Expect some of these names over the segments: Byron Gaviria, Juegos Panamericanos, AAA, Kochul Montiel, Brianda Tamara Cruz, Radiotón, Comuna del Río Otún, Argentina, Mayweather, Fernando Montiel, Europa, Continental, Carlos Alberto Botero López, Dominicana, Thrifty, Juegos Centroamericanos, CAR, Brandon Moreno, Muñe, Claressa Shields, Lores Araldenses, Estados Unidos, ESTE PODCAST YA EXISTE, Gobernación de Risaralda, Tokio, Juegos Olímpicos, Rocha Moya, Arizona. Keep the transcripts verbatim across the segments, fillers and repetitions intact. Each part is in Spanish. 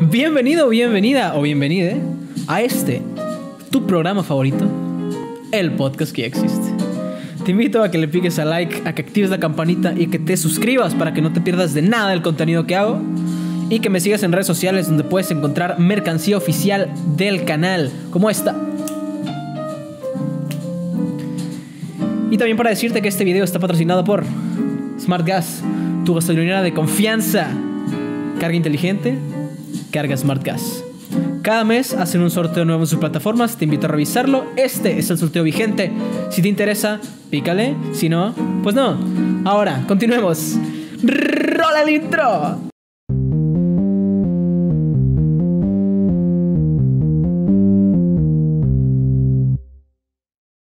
Bienvenido, bienvenida o bienvenide a este, tu programa favorito, el podcast que ya existe. Te invito a que le piques a like, a que actives la campanita y que te suscribas para que no te pierdas de nada el contenido que hago. Y que me sigas en redes sociales donde puedes encontrar mercancía oficial del canal, como esta. Y también para decirte que este video está patrocinado por Smart Gas, tu gasolinera de confianza. Carga inteligente, carga Smart Gas. Cada mes hacen un sorteo nuevo en sus plataformas, te invito a revisarlo. Este es el sorteo vigente. Si te interesa, pícale. Si no, pues no. Ahora, continuemos. ¡Rola el intro!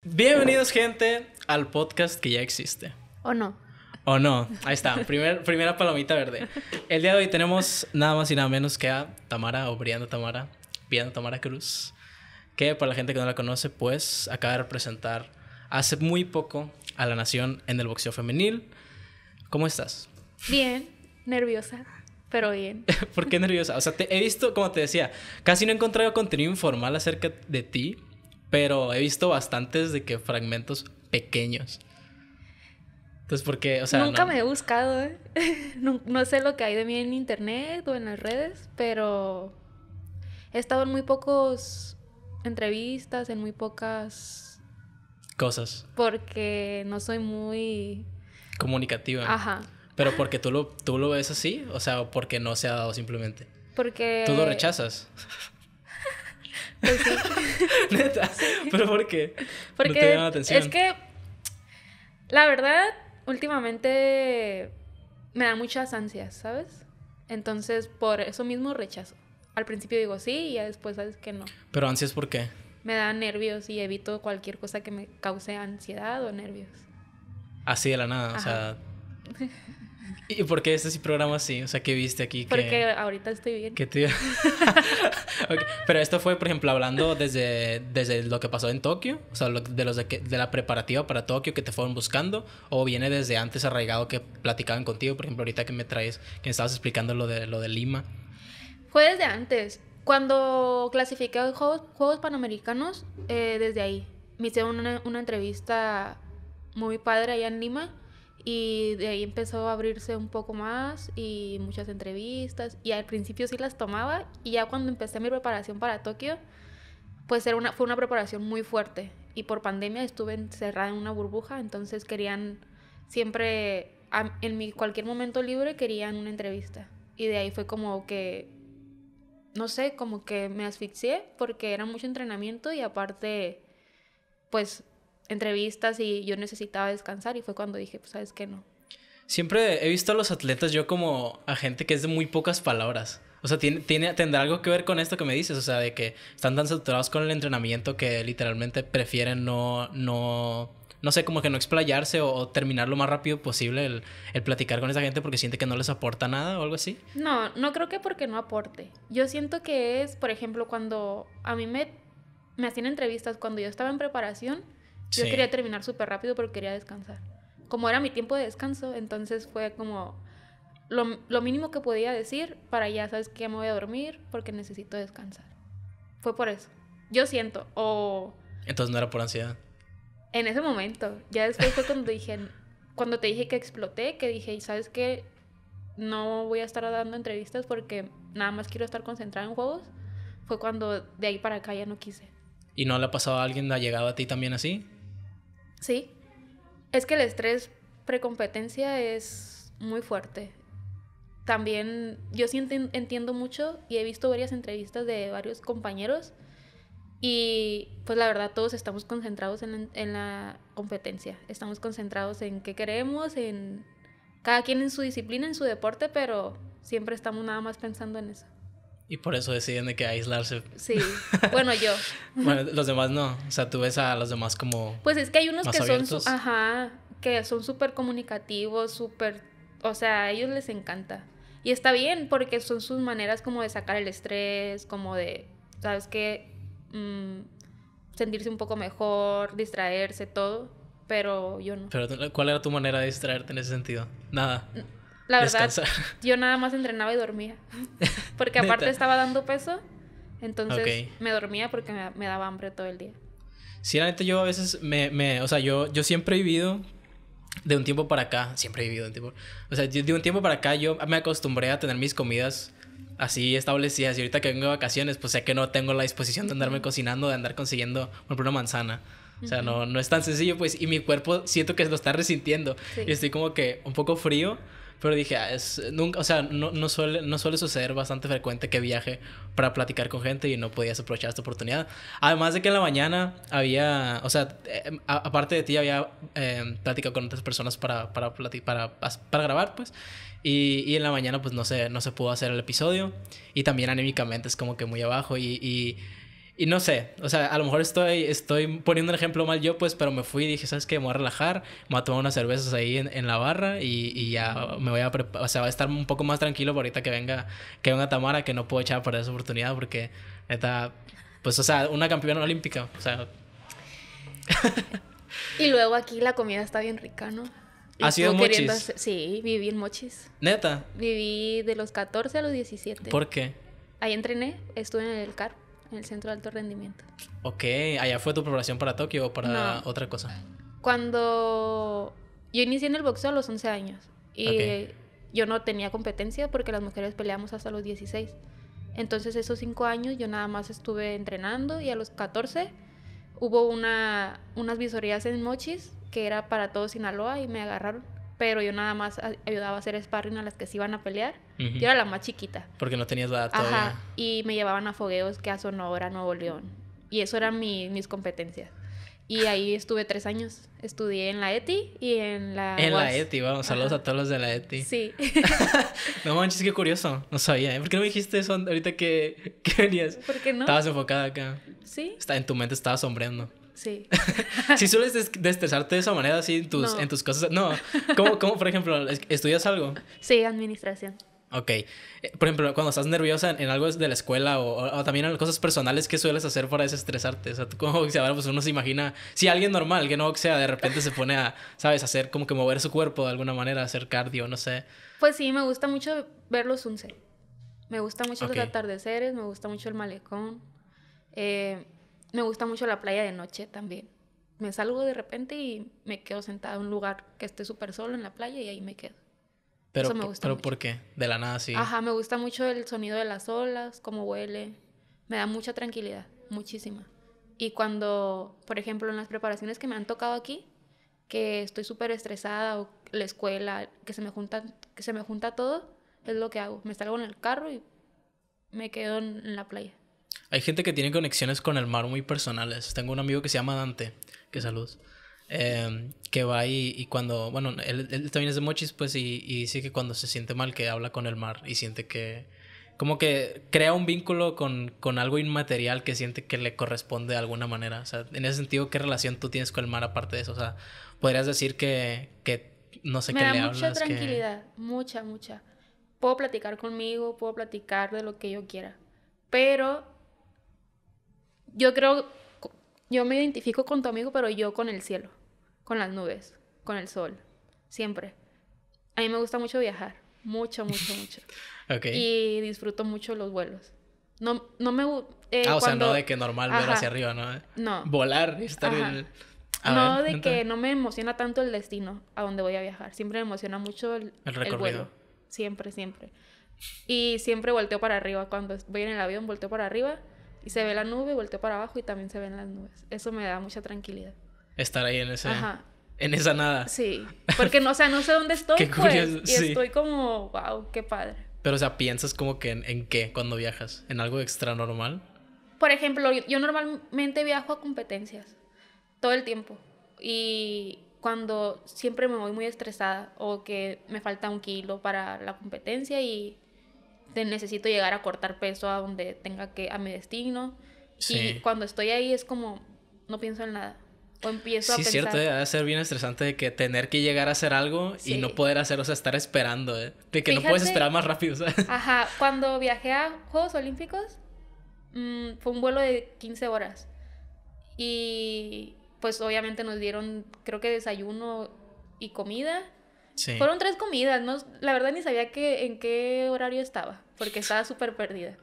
Bienvenidos, gente, al podcast que ya existe. ¿O no? ¿O no? Ahí está, primer, primera palomita verde. El día de hoy tenemos nada más y nada menos que a Tamara, o Brianda Tamara, Brianda Tamara Cruz, que para la gente que no la conoce, pues acaba de representar hace muy poco a la nación en el boxeo femenil. ¿Cómo estás? Bien, nerviosa, pero bien. ¿Por qué nerviosa? O sea, te he visto, como te decía, casi no he encontrado contenido informal acerca de ti, pero he visto bastantes de que fragmentos pequeños. Entonces, ¿por qué? O sea, nunca no... me he buscado, ¿eh? no, no sé lo que hay de mí en internet o en las redes, pero he estado en muy pocos entrevistas, en muy pocas... cosas. Porque no soy muy... comunicativa. Ajá. Pero porque tú lo, tú lo ves así, o sea, porque no se ha dado simplemente. Porque... tú lo rechazas. Pues sí. ¿Neta? Sí. ¿Pero por qué? Porque no te llama la atención. Es que, la verdad... últimamente me dan muchas ansias, ¿sabes? Entonces, por eso mismo rechazo. Al principio digo sí y ya después sabes que no. ¿Pero ansias por qué? Me dan nervios y evito cualquier cosa que me cause ansiedad o nervios. Así de la nada, ajá. O sea... ¿y por qué este programa así? O sea, ¿qué viste aquí? Que... porque ahorita estoy bien. ¿Qué te... okay. Pero esto fue, por ejemplo, hablando desde, desde lo que pasó en Tokio, o sea, lo, de, los de, que, de la preparativa para Tokio que te fueron buscando, o viene desde antes arraigado que platicaban contigo, por ejemplo, ahorita que me traes, que me estabas explicando lo de, lo de Lima. Fue desde antes. Cuando clasifiqué a los Juegos, Juegos Panamericanos, eh, desde ahí. Me hicieron una, una entrevista muy padre allá en Lima. Y de ahí empezó a abrirse un poco más y muchas entrevistas. Y al principio sí las tomaba. Y ya cuando empecé mi preparación para Tokio, pues era una, fue una preparación muy fuerte. Y por pandemia estuve encerrada en una burbuja. Entonces querían siempre, en mi cualquier momento libre, querían una entrevista. Y de ahí fue como que, no sé, como que me asfixié porque era mucho entrenamiento y aparte, pues... entrevistas y yo necesitaba descansar y fue cuando dije, pues, ¿sabes qué? No. Siempre he visto a los atletas yo como a gente que es de muy pocas palabras. O sea, tiene, tiene, ¿tendrá algo que ver con esto que me dices? O sea, de que están tan saturados con el entrenamiento que literalmente prefieren no, no, no sé, como que no explayarse o, o terminar lo más rápido posible el, el platicar con esa gente porque siente que no les aporta nada o algo así. No, no creo que porque no aporte. Yo siento que es, por ejemplo, cuando a mí me, me hacían entrevistas cuando yo estaba en preparación, yo sí quería terminar súper rápido pero quería descansar. Como era mi tiempo de descanso, entonces fue como lo, lo mínimo que podía decir para ya, sabes que ya me voy a dormir porque necesito descansar. Fue por eso. Yo siento, o... entonces no era por ansiedad. En ese momento. Ya después fue cuando dije, cuando te dije que exploté, que dije, ¿sabes qué? No voy a estar dando entrevistas porque nada más quiero estar concentrada en juegos. Fue cuando de ahí para acá ya no quise. ¿Y no le ha pasado a alguien, ha llegado a ti también así? Sí, es que el estrés precompetencia es muy fuerte. También yo sí entiendo mucho y he visto varias entrevistas de varios compañeros y pues la verdad todos estamos concentrados en, en la competencia, estamos concentrados en qué queremos, en cada quien en su disciplina, en su deporte, pero siempre estamos nada más pensando en eso. Y por eso deciden de que aislarse. Sí, bueno, yo. Bueno, los demás no. O sea, tú ves a los demás como... pues es que hay unos que abiertos. Son... ajá, que son súper comunicativos, súper... o sea, a ellos les encanta. Y está bien, porque son sus maneras como de sacar el estrés, como de, ¿sabes qué? Mm, sentirse un poco mejor, distraerse, todo. Pero yo no. Pero, ¿cuál era tu manera de distraerte en ese sentido? Nada. La verdad, descansar. Yo nada más entrenaba y dormía. Porque aparte estaba dando peso, entonces okay. me dormía porque me, me daba hambre todo el día. Sí, la neta yo a veces me... me o sea, yo, yo siempre he vivido de un tiempo para acá. Siempre he vivido de un tiempo... O sea, de un tiempo para acá yo me acostumbré a tener mis comidas así establecidas. Y ahorita que vengo de vacaciones, pues sé que no tengo la disposición de andarme cocinando, de andar consiguiendo, por ejemplo, una manzana. O sea, no, no es tan sencillo, pues. Y mi cuerpo siento que lo está resintiendo. Sí. Y estoy como que un poco frío. Pero dije, ah, es, nunca, o sea, no, no, suele, no suele suceder bastante frecuente que viaje para platicar con gente y no podías aprovechar esta oportunidad. Además de que en la mañana había, o sea, eh, a, aparte de ti había eh, platicado con otras personas para, para, para, para grabar, pues. Y, y en la mañana, pues, no se, no se pudo hacer el episodio. Y también anímicamente es como que muy abajo y... y Y no sé, o sea, a lo mejor estoy, estoy poniendo el ejemplo mal yo, pues, pero me fui y dije, ¿sabes qué? Me voy a relajar, me voy a tomar unas cervezas ahí en, en la barra y, y ya me voy a preparar, o sea, va a estar un poco más tranquilo para ahorita que venga, que venga Tamara, que no puedo echar a perder esa oportunidad porque, neta, pues, o sea, una campeona olímpica, o sea. Y luego aquí la comida está bien rica, ¿no? ¿Has sido Mochis? Hacer... Sí, viví en Mochis. ¿Neta? Viví de los catorce a los diecisiete. ¿Por qué? Ahí entrené, estuve en el C A R. En el centro de alto rendimiento. Ok, ¿allá fue tu preparación para Tokio o para no. otra cosa? Cuando yo inicié en el boxeo a los once años. Y okay. yo no tenía competencia porque las mujeres peleamos hasta los dieciséis. Entonces esos cinco años yo nada más estuve entrenando. Y a los catorce hubo una, unas visorías en Mochis que era para todo Sinaloa y me agarraron. Pero yo nada más ayudaba a hacer sparring a las que se iban a pelear. Uh-huh. Yo era la más chiquita. Porque no tenías la edad todavía. Ajá. Y me llevaban a fogueos que a Sonora, Nuevo León. Y eso eran mi, mis competencias. Y ahí estuve tres años. Estudié en la E T I y en la En U A S. La E T I, vamos. Saludos a todos los de la E T I. Sí. No manches, qué curioso. No sabía, ¿eh? ¿Por qué no me dijiste eso ahorita que, que venías? ¿Por qué no? Estabas enfocada acá. Sí. Está, en tu mente estabas sombreando. Sí. Si sueles des destresarte de esa manera así en tus, no. en tus cosas. No. ¿Cómo, cómo, por ejemplo, estudias algo? Sí, administración. Ok. Por ejemplo, cuando estás nerviosa en, en algo de la escuela o, o, o también en cosas personales, ¿qué sueles hacer para desestresarte? O sea, tú como boxeadora, pues uno se imagina... Si alguien normal que no boxea de repente se pone a, ¿sabes? Hacer como que mover su cuerpo de alguna manera, hacer cardio, no sé. Pues sí, me gusta mucho ver los sunset. Me gusta mucho okay. los atardeceres, me gusta mucho el malecón. Eh... Me gusta mucho la playa de noche también. Me salgo de repente y me quedo sentada en un lugar que esté súper solo en la playa y ahí me quedo. Pero, Eso me gusta pero mucho. ¿Por qué? De la nada sí. Ajá, me gusta mucho el sonido de las olas, cómo huele. Me da mucha tranquilidad, muchísima. Y cuando, por ejemplo, en las preparaciones que me han tocado aquí, que estoy súper estresada o la escuela, que se me junta, que se me junta todo, es lo que hago. Me salgo en el carro y me quedo en la playa. Hay gente que tiene conexiones con el mar muy personales. Tengo un amigo que se llama Dante, que saludos, eh, que va y, y cuando... Bueno, él, él también es de Mochis, pues, y, y dice que cuando se siente mal que habla con el mar y siente que... Como que crea un vínculo con, con algo inmaterial que siente que le corresponde de alguna manera. O sea, en ese sentido, ¿qué relación tú tienes con el mar aparte de eso? O sea, podrías decir que... que no sé qué le hablas. Me da mucha tranquilidad, que... mucha, mucha. Puedo platicar conmigo, puedo platicar de lo que yo quiera, pero... Yo creo, yo me identifico con tu amigo, pero yo con el cielo, con las nubes, con el sol, siempre. A mí me gusta mucho viajar, mucho, mucho, mucho. Okay. Y disfruto mucho los vuelos. No, no me... Eh, ah, o cuando... sea, no de que normal ver hacia arriba, ¿no? No. Volar y estar Ajá. en el... A no, ver, de entonces... que no me emociona tanto el destino a donde voy a viajar. Siempre me emociona mucho el, el recorrido. El vuelo. Siempre, siempre. Y siempre volteo para arriba. Cuando voy en el avión, volteo para arriba. Y se ve la nube, volteo para abajo y también se ven las nubes. Eso me da mucha tranquilidad. Estar ahí en ese... Ajá. En esa nada. Sí. Porque, no, o sea, no sé dónde estoy, qué pues. Curioso. Y sí. Estoy como, wow, qué padre. Pero, o sea, ¿piensas como que en, en qué cuando viajas? ¿En algo extra normal? Por ejemplo, yo, yo normalmente viajo a competencias. Todo el tiempo. Y cuando siempre me voy muy estresada o que me falta un kilo para la competencia y... necesito llegar a cortar peso a donde tenga que, a mi destino. Sí. Y cuando estoy ahí es como, no pienso en nada. O empiezo sí, a pensar... Sí, es cierto, debe ser bien estresante de que tener que llegar a hacer algo sí. y no poder hacer, o sea, estar esperando, ¿eh? De que Fíjate, no puedes esperar más rápido, ¿sabes? Ajá, cuando viajé a Juegos Olímpicos, mmm, fue un vuelo de quince horas. Y pues obviamente nos dieron, creo que desayuno y comida. Sí. Fueron tres comidas, no, la verdad ni sabía que, en qué horario estaba, porque estaba súper perdida.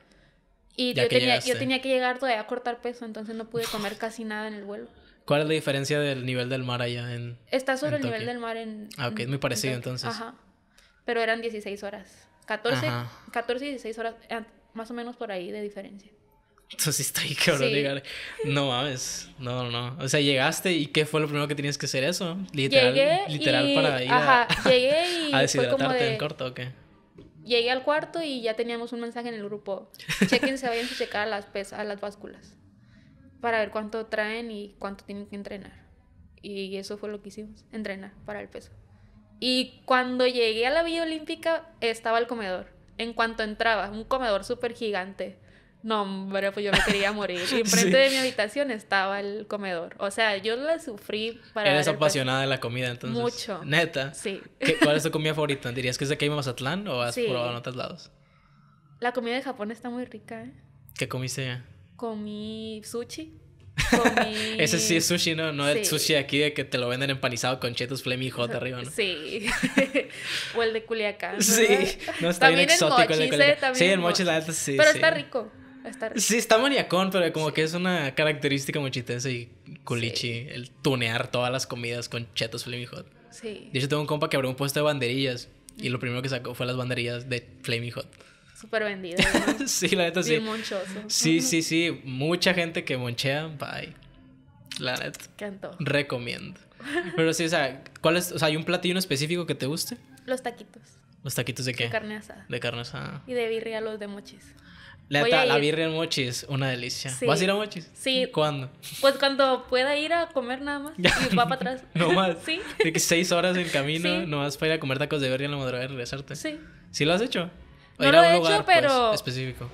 Y yo tenía, yo tenía que llegar todavía a cortar peso, entonces no pude comer casi nada en el vuelo. ¿Cuál es la diferencia del nivel del mar allá en Está sobre en el Tokio? Nivel del mar en... Ah, ok, es muy parecido en entonces. Ajá, pero eran dieciséis horas. catorce, catorce y dieciséis horas, más o menos por ahí de diferencia. Entonces está ahí cabrón sí. llegar. No mames, no, no. O sea, llegaste y ¿qué fue lo primero que tenías que hacer eso? Literal, llegué literal y... para ir Ajá, a, llegué y a deshidratarte fue como de... en corto, ¿o qué? Llegué al cuarto y ya teníamos un mensaje en el grupo. Chequense, vayan a checar a las, pes- a las básculas para ver cuánto traen y cuánto tienen que entrenar. Y eso fue lo que hicimos, entrenar para el peso. Y cuando llegué a la Villa Olímpica estaba el comedor. En cuanto entraba, un comedor súper gigante. No, hombre, pues yo me quería morir. Y enfrente sí. de mi habitación estaba el comedor. O sea, yo la sufrí para... Eres apasionada de la comida, entonces. Mucho. ¿Neta? Sí. ¿Qué, ¿Cuál es tu comida favorita? ¿Dirías que es de aquí en Mazatlán o has sí. probado en otros lados? La comida de Japón está muy rica, ¿eh? ¿Qué comiste ya? Comí sushi. Comí... Ese sí es sushi, ¿no? No sí. el sushi aquí de que te lo venden empanizado con chetos, flaming hot arriba, ¿no? Sí. O el de Culiacán, ¿verdad? Sí. No, está también bien exótico el, mochis, el de Culiacán. Eh, sí, el mochi, la neta, sí. Pero sí. está rico. Está sí, está maniacón, pero como sí. que es una característica mochitense y culichi sí. el tunear todas las comidas con chetos Flaming Hot. Sí. De hecho, tengo un compa que abrió un puesto de banderillas mm. y lo primero que sacó fue las banderillas de Flaming Hot. Súper vendidas, ¿no? Sí, la neta sí. Bien monchoso. Sí, sí, sí. Mucha gente que monchea, bye. La neta. Canto. Recomiendo. Pero sí, o sea, ¿cuál es? O sea, ¿hay un platillo en específico que te guste? Los taquitos. ¿Los taquitos de qué? De carne asada. De carne asada. Y de birria los de mochis. La, ta, la birria en Mochis, una delicia. Sí. ¿Vas a ir a Mochis? Sí. ¿Cuándo? Pues cuando pueda ir a comer nada más. Y va para atrás. No más. Sí. De que seis horas en camino, sí. no vas para ir a comer tacos de birria en la madrugada y regresarte. Sí. ¿Sí lo has hecho? No lo he hecho, pero... Pues, específico.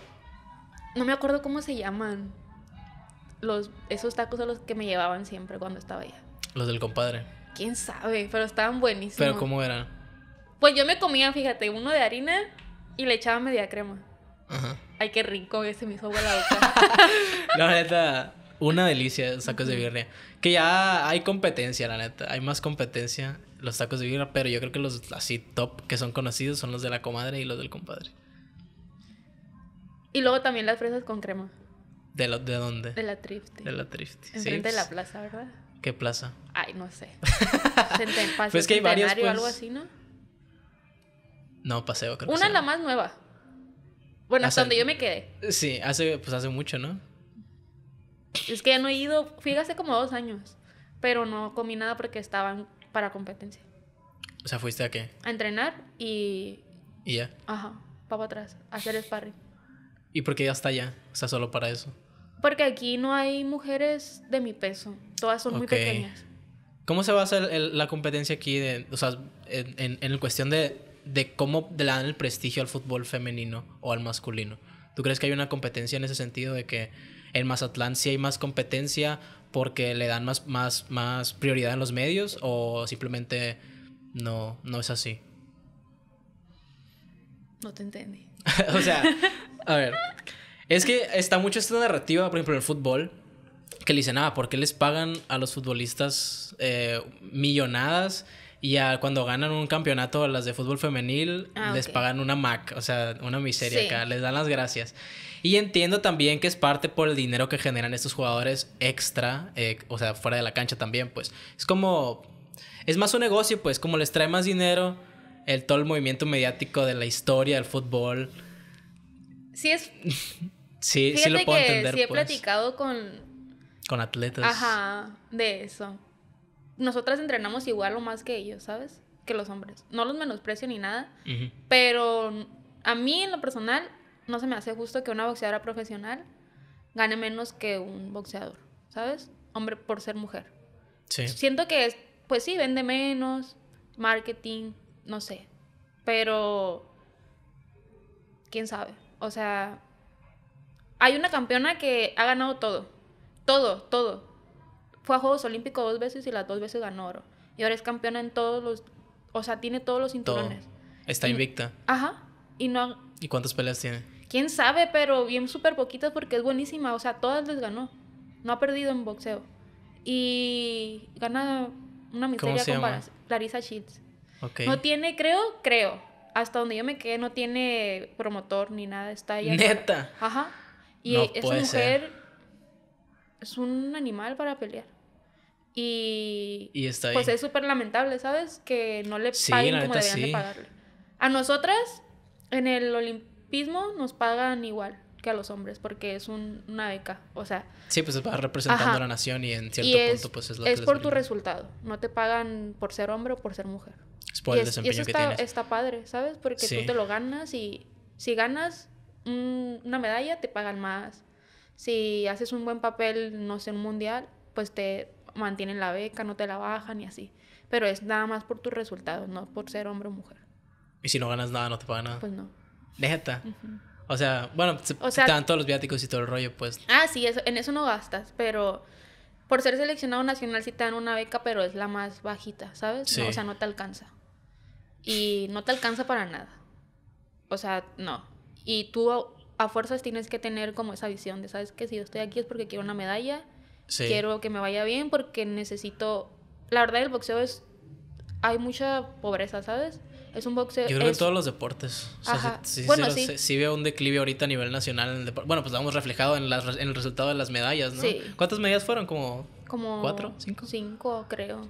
No me acuerdo cómo se llaman. Los, esos tacos son los que me llevaban siempre cuando estaba allá. Los del compadre. ¿Quién sabe? Pero estaban buenísimos. ¿Pero cómo eran? Pues yo me comía, fíjate, uno de harina y le echaba media crema. Ajá. Ay, qué rico, ese me hizo agua la boca. La neta, una delicia los tacos de birria. Que ya hay competencia, la neta. Hay más competencia los tacos de birria, pero yo creo que los así top que son conocidos son los de la comadre y los del compadre. Y luego también las fresas con crema. ¿De, lo, de dónde? De la Thrifty. De la Thrifty. Enfrente sí, de la plaza, ¿verdad? ¿Qué plaza? Ay, no sé. Centen, paseo, pues que hay varias, pues... algo así, ¿no? No, paseo, creo. Una que la más nueva. Bueno, hasta donde yo me quedé. Sí, hace, pues hace mucho, ¿no? Es que ya no he ido, fui hace como dos años, pero no comí nada porque estaban para competencia. O sea, ¿fuiste a qué? A entrenar y... ¿Y ya? Ajá, para atrás, a hacer sparring. ¿Y por qué ya está allá? O sea, solo para eso. Porque aquí no hay mujeres de mi peso, todas son okay. muy pequeñas. ¿Cómo se basa el, el, la competencia aquí? De, o sea, en, en, en cuestión de... de cómo le dan el prestigio al fútbol femenino o al masculino. ¿Tú crees que hay una competencia en ese sentido de que en Mazatlán sí hay más competencia porque le dan más, más, más prioridad en los medios o simplemente no, no es así? No te entendí. O sea, a ver, es que está mucho esta narrativa, por ejemplo, en el fútbol, que le dicen, ah, ¿por qué les pagan a los futbolistas eh, millonadas? Y a, cuando ganan un campeonato, las de fútbol femenil, ah, les okay. pagan una Mac, o sea, una miseria sí. acá, les dan las gracias. Y entiendo también que es parte por el dinero que generan estos jugadores extra, eh, o sea, fuera de la cancha también, pues. Es como, es más un negocio, pues, como les trae más dinero el todo el movimiento mediático de la historia del fútbol. Sí es... sí, sí lo puedo entender, sí he pues. platicado con... Con atletas. Ajá, de eso. Nosotras entrenamos igual o más que ellos, ¿sabes? Que los hombres. No los menosprecio ni nada. Uh-huh. Pero a mí, en lo personal, no se me hace justo que una boxeadora profesional gane menos que un boxeador, ¿sabes? Hombre por ser mujer. Sí. Siento que, es, pues sí, vende menos, marketing, no sé. Pero... ¿Quién sabe? O sea... Hay una campeona que ha ganado todo. Todo, todo. Fue a Juegos Olímpicos dos veces y las dos veces ganó oro. Y ahora es campeona en todos los... O sea, tiene todos los cinturones. Todo. Está invicta. Y, ajá. Y no... ¿Y cuántas peleas tiene? ¿Quién sabe? Pero bien súper poquitas porque es buenísima. O sea, todas les ganó. No ha perdido en boxeo. Y gana una miseria con varas. Claressa Shields. Okay. No tiene, creo, creo, hasta donde yo me quedé, no tiene promotor ni nada. Está ella. ¿Neta? Sola. Ajá. Y no esa mujer ser. es un animal para pelear. Y, y está pues ahí. Es súper lamentable, ¿sabes? Que no le sí, paguen como deberían sí. de pagarle. A nosotras, en el olimpismo, nos pagan igual que a los hombres, porque es un, una beca, o sea... Sí, pues es para representando ajá. a la nación y en cierto y es, punto pues es lo es que es por les tu resultado, no te pagan por ser hombre o por ser mujer. Es por y el es, desempeño y eso que está, tienes. Está padre, ¿sabes? Porque sí. tú te lo ganas y si ganas un, una medalla te pagan más. Si haces un buen papel, no sé, un mundial, pues te mantienen la beca, no te la bajan y así. Pero es nada más por tus resultados, no por ser hombre o mujer. Y si no ganas nada, no te pagan nada. Pues no. Neta. Uh-huh. O sea, bueno, se, o sea, te dan todos los viáticos y todo el rollo, pues. Ah, sí, eso, en eso no gastas, pero por ser seleccionado nacional sí te dan una beca, pero es la más bajita, ¿sabes? Sí. No, o sea, no te alcanza. Y no te alcanza para nada. O sea, no. Y tú a, a fuerzas tienes que tener como esa visión de, ¿sabes qué? Si yo estoy aquí es porque quiero una medalla, sí. quiero que me vaya bien porque necesito... La verdad, el boxeo es... Hay mucha pobreza, ¿sabes? Es un boxeo... Yo creo es... que en todos los deportes. O sea, ajá. Sí, sí, bueno, sí. Sí, sí veo un declive ahorita a nivel nacional en el deporte. Bueno, pues lo hemos reflejado en, las, en el resultado de las medallas, ¿no? Sí. ¿Cuántas medallas fueron? ¿Como, como cuatro? ¿Cinco? Cinco, creo.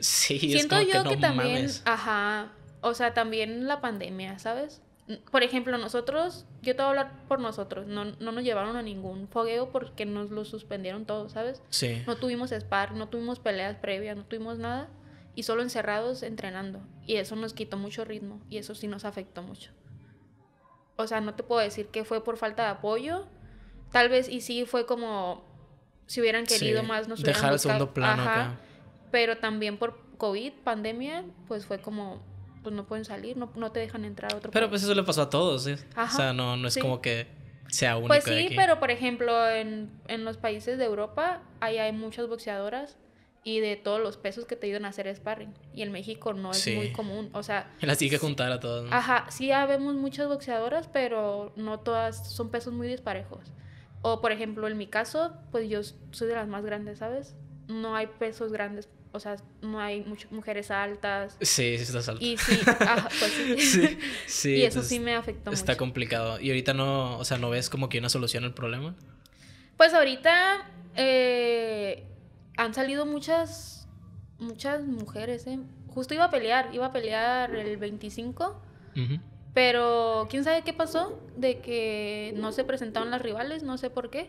Sí, siento es como yo que, que, no que también... Mames. Ajá. O sea, también la pandemia, ¿sabes? Por ejemplo, nosotros... Yo te voy a hablar por nosotros. No, no nos llevaron a ningún fogueo porque nos lo suspendieron todo, ¿sabes? Sí. No tuvimos spar, no tuvimos peleas previas, no tuvimos nada. Y solo encerrados entrenando. Y eso nos quitó mucho ritmo. Y eso sí nos afectó mucho. O sea, no te puedo decir que fue por falta de apoyo. Tal vez, y sí fue como... Si hubieran querido sí, más, nos hubieran dejar el segundo plano ajá, acá. Pero también por COVID, pandemia, pues fue como... Pues no pueden salir, no, no te dejan entrar a otro pero país. Pues eso le pasó a todos, ¿sí? Ajá, o sea, no, no es sí. como que sea único pues sí, de aquí. Pero por ejemplo, en, en los países de Europa, ahí hay muchas boxeadoras... Y de todos los pesos que te ayudan a hacer sparring. Y en México no es sí. muy común. O sea... Las tiene que juntar a todas, ¿no? Ajá. Sí, habemos muchas boxeadoras, pero no todas... Son pesos muy disparejos. O, por ejemplo, en mi caso, pues yo soy de las más grandes, ¿sabes? No hay pesos grandes. O sea, no hay muchas mujeres altas. Sí, sí estás alta. Y sí, ajá, pues sí. sí, sí y eso sí me afectó mucho. Está complicado. ¿Y ahorita no... O sea, ¿no ves como que una solución al problema? Pues ahorita... Eh... Han salido muchas muchas mujeres, ¿eh? Justo iba a pelear, iba a pelear el veinticinco, uh-huh. pero quién sabe qué pasó, de que no se presentaron las rivales, no sé por qué,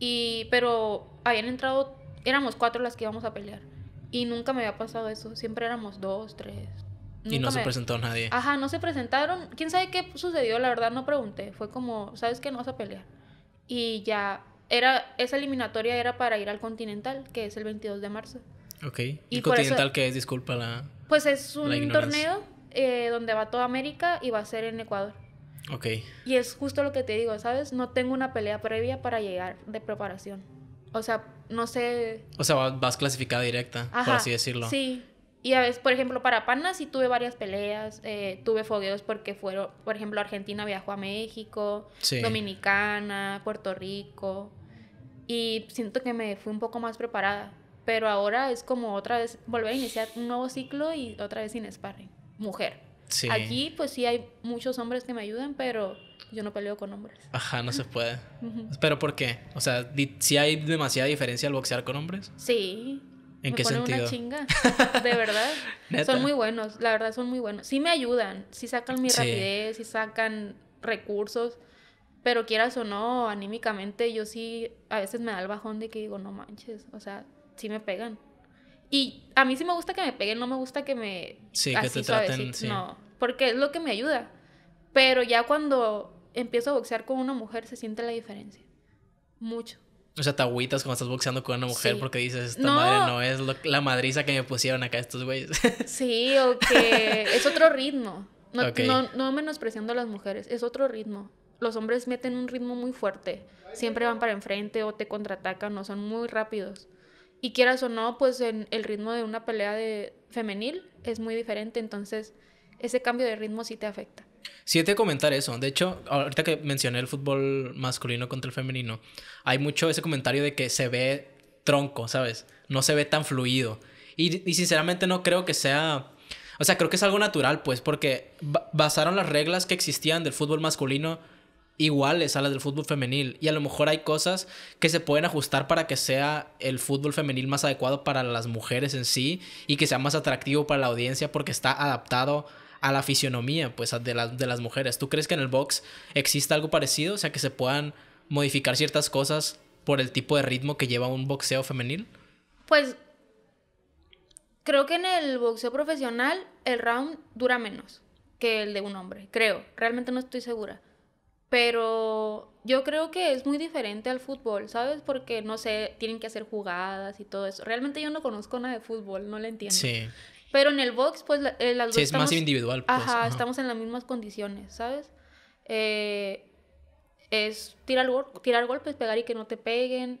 y, pero habían entrado, éramos cuatro las que íbamos a pelear, y nunca me había pasado eso, siempre éramos dos, tres. Nunca y no me... se presentó nadie. Ajá, no se presentaron, quién sabe qué sucedió, la verdad no pregunté, fue como, ¿sabes qué? No vas a pelear, y ya... Era, esa eliminatoria era para ir al Continental, que es el veintidós de marzo. Ok. ¿Y, ¿Y Continental qué es? Disculpa la... Pues es un torneo eh, donde va toda América y va a ser en Ecuador. Ok. Y es justo lo que te digo, ¿sabes? No tengo una pelea previa para llegar de preparación. O sea, no sé... O sea, vas clasificada directa, ajá, por así decirlo. Sí. Y a veces, por ejemplo, para Pana sí tuve varias peleas, eh, tuve fogueos porque fueron, por ejemplo, Argentina viajó a México, sí. Dominicana, Puerto Rico, y siento que me fui un poco más preparada, pero ahora es como otra vez volver a iniciar un nuevo ciclo y otra vez sin sparring, mujer. Sí. Aquí pues sí hay muchos hombres que me ayudan, pero yo no peleo con hombres. Ajá, no se puede. Uh-huh. ¿Pero por qué? O sea, ¿sí hay demasiada diferencia al boxear con hombres? Sí. ¿En me qué ponen sentido? Una chinga, de verdad. ¿Neta? Son muy buenos, la verdad son muy buenos. Sí me ayudan, sí sacan mi sí. rapidez, sí sacan recursos, pero quieras o no, anímicamente yo sí, a veces me da el bajón de que digo, no manches, o sea, sí me pegan. Y a mí sí me gusta que me peguen, no me gusta que me... Sí, así, que te traten, sí. No, porque es lo que me ayuda. Pero ya cuando empiezo a boxear con una mujer se siente la diferencia, mucho. O sea, te agüitas cuando estás boxeando con una mujer sí. porque dices, esta no. madre no es lo, la madriza que me pusieron acá estos güeyes. Sí, o okay. que es otro ritmo. No, okay. no, no menospreciando a las mujeres, es otro ritmo. Los hombres meten un ritmo muy fuerte. Siempre van para enfrente o te contraatacan o son muy rápidos. Y quieras o no, pues en el ritmo de una pelea de femenil es muy diferente. Entonces, ese cambio de ritmo sí te afecta. Sí, te voy a comentar eso. De hecho, ahorita que mencioné el fútbol masculino contra el femenino, hay mucho ese comentario de que se ve tronco, ¿sabes? No se ve tan fluido. Y, y sinceramente no creo que sea... O sea, creo que es algo natural, pues, porque basaron las reglas que existían del fútbol masculino iguales a las del fútbol femenil. Y a lo mejor hay cosas que se pueden ajustar para que sea el fútbol femenil más adecuado para las mujeres en sí y que sea más atractivo para la audiencia porque está adaptado a la fisionomía, pues, de, la, de las mujeres. ¿Tú crees que en el box existe algo parecido? O sea, que se puedan modificar ciertas cosas por el tipo de ritmo que lleva un boxeo femenil. Pues creo que en el boxeo profesional el round dura menos que el de un hombre, creo. Realmente no estoy segura. Pero yo creo que es muy diferente al fútbol, ¿sabes? Porque, no sé, tienen que hacer jugadas y todo eso. Realmente yo no conozco nada de fútbol, no lo entiendo. Sí. Pero en el box, pues, las dos sí, es estamos... más individual, pues. Ajá, ajá, estamos en las mismas condiciones, ¿sabes? Eh, es tirar, tirar golpes, pegar y que no te peguen.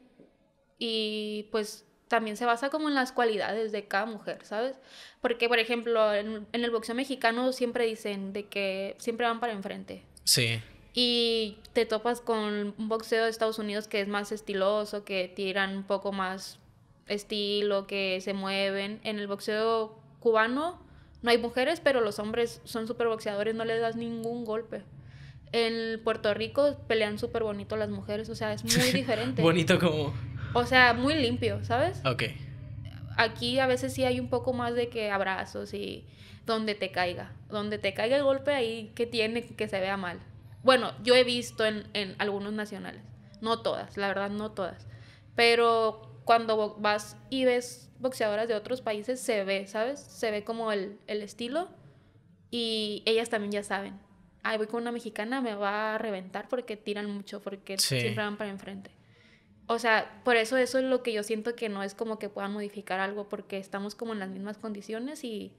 Y, pues, también se basa como en las cualidades de cada mujer, ¿sabes? Porque, por ejemplo, en, en el boxeo mexicano siempre dicen de que siempre van para enfrente. Sí. Y te topas con un boxeo de Estados Unidos que es más estiloso, que tiran un poco más estilo, que se mueven. En el boxeo cubano no hay mujeres, pero los hombres son súper boxeadores, no les das ningún golpe. En Puerto Rico pelean súper bonito las mujeres, o sea, es muy diferente. Bonito como... O sea, muy limpio, ¿sabes? Ok. Aquí a veces sí hay un poco más de que abrazos y donde te caiga. Donde te caiga el golpe ahí, que tiene que se vea mal. Bueno, yo he visto en, en algunos nacionales. No todas, la verdad, no todas. Pero cuando vas y ves boxeadoras de otros países, se ve, ¿sabes? Se ve como el, el estilo. Y ellas también ya saben. Ay, voy con una mexicana, me va a reventar porque tiran mucho, porque sí, siempre van para enfrente. O sea, por eso eso es lo que yo siento que no es como que puedan modificar algo, porque estamos como en las mismas condiciones y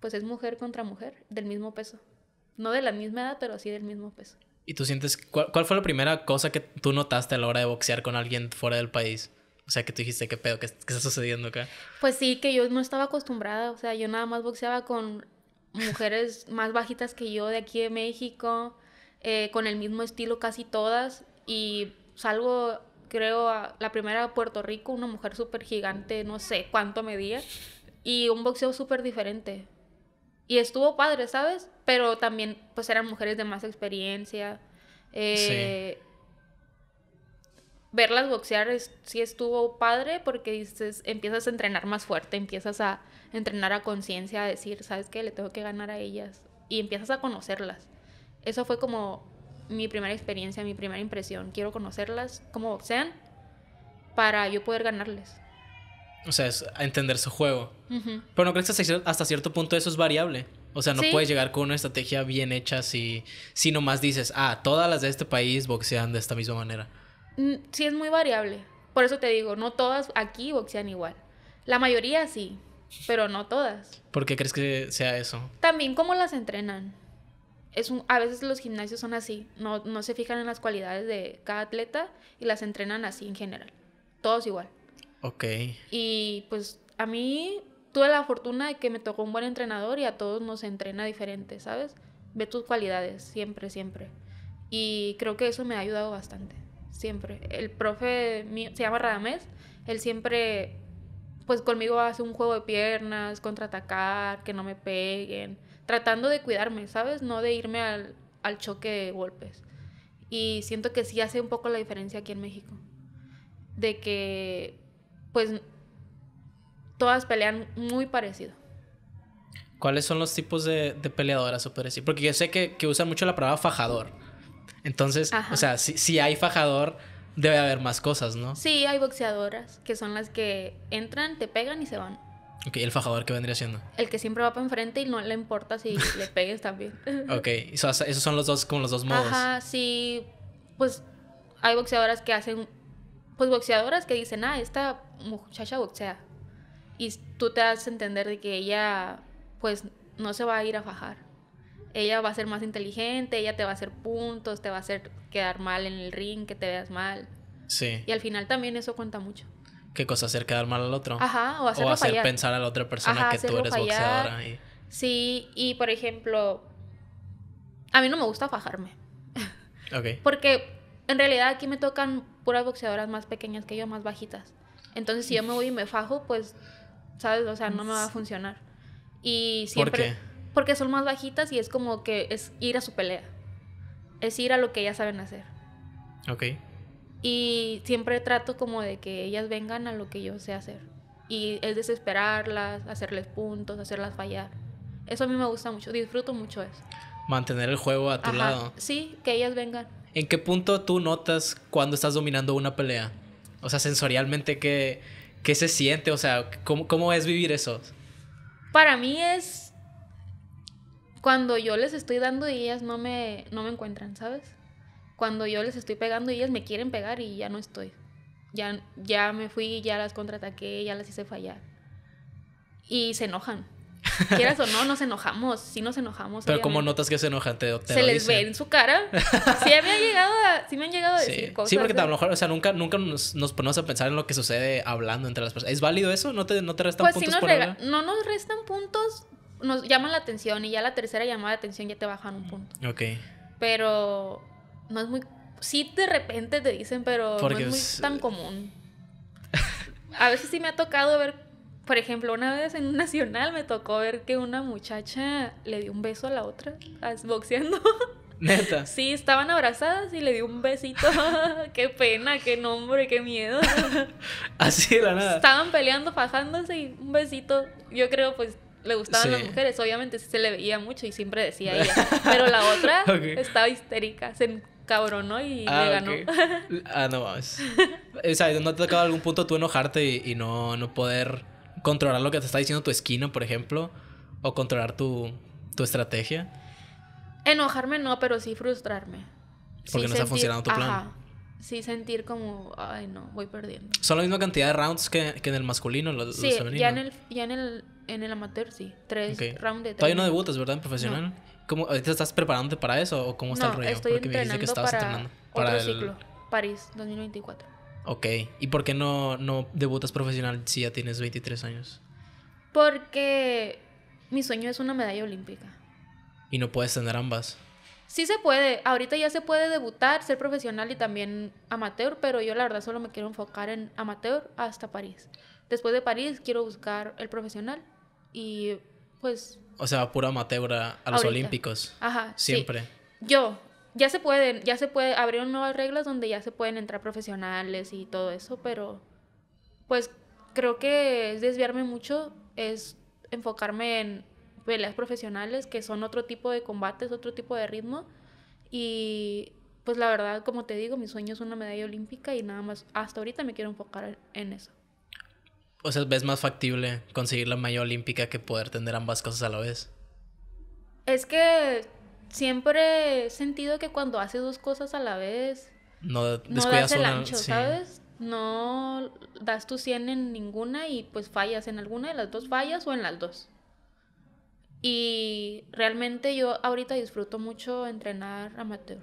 pues es mujer contra mujer, del mismo peso. No de la misma edad, pero sí del mismo peso. ¿Y tú sientes... ¿Cuál, cuál fue la primera cosa que tú notaste a la hora de boxear con alguien fuera del país? O sea, que tú dijiste, ¿qué pedo? ¿Qué, qué está sucediendo acá? Pues sí, que yo no estaba acostumbrada. O sea, yo nada más boxeaba con mujeres más bajitas que yo de aquí de México. Eh, con el mismo estilo casi todas. Y salgo, creo, a la primera a Puerto Rico. Una mujer súper gigante, no sé cuánto medía. Y un boxeo súper diferente. Y estuvo padre, ¿sabes? Pero también, pues, eran mujeres de más experiencia. Eh, sí. Verlas boxear es, sí estuvo padre porque dices, empiezas a entrenar más fuerte, empiezas a entrenar a conciencia, a decir, ¿sabes qué? Le tengo que ganar a ellas. Y empiezas a conocerlas. Eso fue como mi primera experiencia, mi primera impresión. Quiero conocerlas, cómo boxean, para yo poder ganarles. O sea, es entender su juego. Uh-huh. Pero ¿no crees que hasta cierto punto eso es variable? O sea, no sí. puedes llegar con una estrategia bien hecha si, si nomás dices, ah, todas las de este país boxean de esta misma manera. Sí, es muy variable. Por eso te digo, no todas aquí boxean igual. La mayoría sí, pero no todas. ¿Por qué crees que sea eso? También cómo las entrenan. Es un, a veces los gimnasios son así. No, no se fijan en las cualidades de cada atleta y las entrenan así en general. Todos igual. Ok. Y pues a mí tuve la fortuna de que me tocó un buen entrenador y a todos nos entrena diferente, ¿sabes? Ve tus cualidades, siempre, siempre. Y creo que eso me ha ayudado bastante, siempre. El profe mío, se llama Radamés, él siempre, pues conmigo hace un juego de piernas, contraatacar, que no me peguen, tratando de cuidarme, ¿sabes? No de irme al, al choque de golpes. Y siento que sí hace un poco la diferencia aquí en México. De que... pues todas pelean muy parecido. ¿Cuáles son los tipos de, de peleadoras, o puede decir? Porque yo sé que, que usan mucho la palabra fajador. Entonces, ajá, o sea, si, si hay fajador, debe haber más cosas, ¿no? Sí, hay boxeadoras, que son las que entran, te pegan y se van. Ok, ¿y el fajador qué vendría siendo? El que siempre va para enfrente y no le importa si le pegues también. Ok, eso, esos son los dos, como los dos modos. Ajá, sí, pues hay boxeadoras que hacen... pues boxeadoras que dicen, ah, esta muchacha boxea. Y tú te das a entender de que ella, pues, no se va a ir a fajar. Ella va a ser más inteligente, ella te va a hacer puntos, te va a hacer quedar mal en el ring, que te veas mal. Sí. Y al final también eso cuenta mucho. ¿Qué cosa? Hacer quedar mal al otro. Ajá, o hacerlo fallar. O hacer fallar. Pensar a la otra persona, ajá, que tú eres fallar. Boxeadora. Y... sí, y por ejemplo, a mí no me gusta fajarme. Ok. Porque en realidad aquí me tocan puras boxeadoras más pequeñas que yo, más bajitas. Entonces, si yo me voy y me fajo, pues, ¿sabes? O sea, no me va a funcionar. Y siempre, ¿por qué? Porque son más bajitas y es como que es ir a su pelea. Es ir a lo que ellas saben hacer. Ok. Y siempre trato como de que ellas vengan a lo que yo sé hacer. Y es desesperarlas, hacerles puntos, hacerlas fallar. Eso a mí me gusta mucho, disfruto mucho eso. Mantener el juego a tu Ajá. lado. Sí, que ellas vengan. ¿En qué punto tú notas cuando estás dominando una pelea? O sea, sensorialmente, ¿qué, qué se siente? O sea, ¿cómo, cómo es vivir eso? Para mí es cuando yo les estoy dando y ellas no me, no me encuentran, ¿sabes? Cuando yo les estoy pegando y ellas me quieren pegar y ya no estoy. Ya, ya me fui, ya las contraataqué, ya las hice fallar. Y se enojan. Quieras o no, nos enojamos. Sí nos enojamos. Pero obviamente. ¿Cómo notas que se enojan? ¿Te, te se les dicen? Ve en su cara. Sí me han llegado a, sí me han llegado a decir sí. cosas. Sí, porque a lo mejor, o sea, nunca, nunca nos, nos ponemos a pensar en lo que sucede hablando entre las personas. ¿Es válido eso? ¿No te, no te restan pues puntos? Si nos por rega- no nos restan puntos, nos llaman la atención y ya la tercera llamada de atención ya te bajan un punto. Ok. Pero no es muy... Sí, de repente te dicen, pero porque no es muy tan común. A veces sí me ha tocado ver... Por ejemplo, una vez en un nacional me tocó ver que una muchacha le dio un beso a la otra, boxeando. ¿Neta? Sí, estaban abrazadas y le dio un besito. Qué pena, qué nombre, qué miedo. Así de la nada. Estaban peleando, fajándose y un besito. Yo creo, pues, le gustaban sí. las mujeres. Obviamente se le veía mucho y siempre decía ella. Pero la otra okay. estaba histérica, se encabronó y ah, le ganó. Okay. Ah, no mames. O sea, ¿no te ha tocado algún punto tú enojarte y, y no, no poder... controlar lo que te está diciendo tu esquina, por ejemplo, o controlar tu, tu estrategia? Enojarme no, pero sí frustrarme. Porque sí no sentir, está funcionando tu plan. Ajá. Sí sentir como, ay no, voy perdiendo. ¿Son la misma cantidad de rounds que, que en el masculino? Los, sí, los ya, en el, ya en el en el amateur, sí. Tres okay. rounds de tres. Todavía no debutas, ¿verdad? En profesional. No. ¿Cómo, ¿ahorita estás preparándote para eso o cómo está no, el rollo? Estoy porque me dijiste que estabas para entrenando. Para otro el... ciclo, París dos mil veinticuatro. Ok, ¿y por qué no, no debutas profesional si ya tienes veintitrés años? Porque mi sueño es una medalla olímpica. ¿Y no puedes tener ambas? Sí se puede, ahorita ya se puede debutar, ser profesional y también amateur, pero yo la verdad solo me quiero enfocar en amateur hasta París. Después de París quiero buscar el profesional y pues... O sea, puro amateur a, a los olímpicos. Ajá, siempre. Sí. Yo... Ya se pueden, ya se puede, abrieron nuevas reglas donde ya se pueden entrar profesionales y todo eso, pero pues creo que es desviarme mucho, es enfocarme en peleas profesionales que son otro tipo de combates, otro tipo de ritmo y pues la verdad, como te digo, mi sueño es una medalla olímpica y nada más, hasta ahorita me quiero enfocar en eso. O sea, ¿ves más factible conseguir la medalla olímpica que poder tener ambas cosas a la vez? Es que... Siempre he sentido que cuando haces dos cosas a la vez... No descuidas no das el ancho, una, sí. ¿sabes? No das tu cien en ninguna y pues fallas en alguna de las dos fallas o en las dos. Y realmente yo ahorita disfruto mucho entrenar amateur.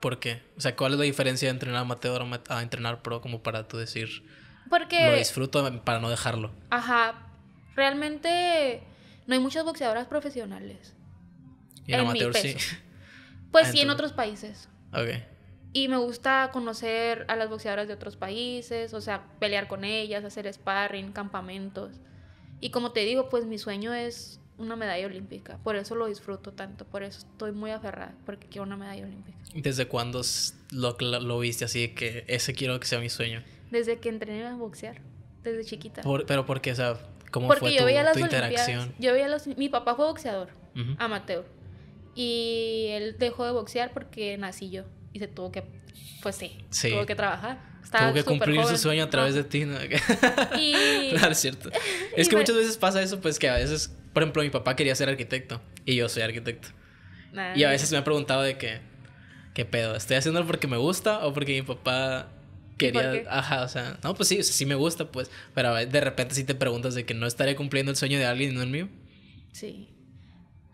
¿Por qué? O sea, ¿cuál es la diferencia de entrenar amateur a entrenar pro como para tú decir... Porque... Lo disfruto para no dejarlo. Ajá. Realmente no hay muchas boxeadoras profesionales. Y en, en amateur sí. Pues ah, sí, en otros países. Ok. Y me gusta conocer a las boxeadoras de otros países, o sea, pelear con ellas, hacer sparring, campamentos. Y como te digo, pues mi sueño es una medalla olímpica. Por eso lo disfruto tanto, por eso estoy muy aferrada, porque quiero una medalla olímpica. ¿Desde cuándo lo, lo, lo viste así de que ese quiero que sea mi sueño? Desde que entrené a boxear, desde chiquita. Por, ¿Pero por qué? O sea, ¿cómo porque fue yo tu, veía las tu interacción? Yo veía los, mi papá fue boxeador, uh-huh. amateur. Y él dejó de boxear porque nací yo. Y se tuvo que... Pues sí, sí. tuvo que trabajar. Estaba tuvo que cumplir joven. Su sueño a través no. de ti. ¿No? Y... Claro, es cierto. Es que me... muchas veces pasa eso, pues que a veces... Por ejemplo, mi papá quería ser arquitecto. Y yo soy arquitecto. Nah, y a veces me han preguntado de que... ¿Qué pedo? ¿Estoy haciéndolo porque me gusta o porque mi papá quería...? Ajá, o sea... No, pues sí, o sea, sí me gusta, pues. Pero a veces, de repente sí te preguntas de que no estaré cumpliendo el sueño de alguien y no el mío. Sí.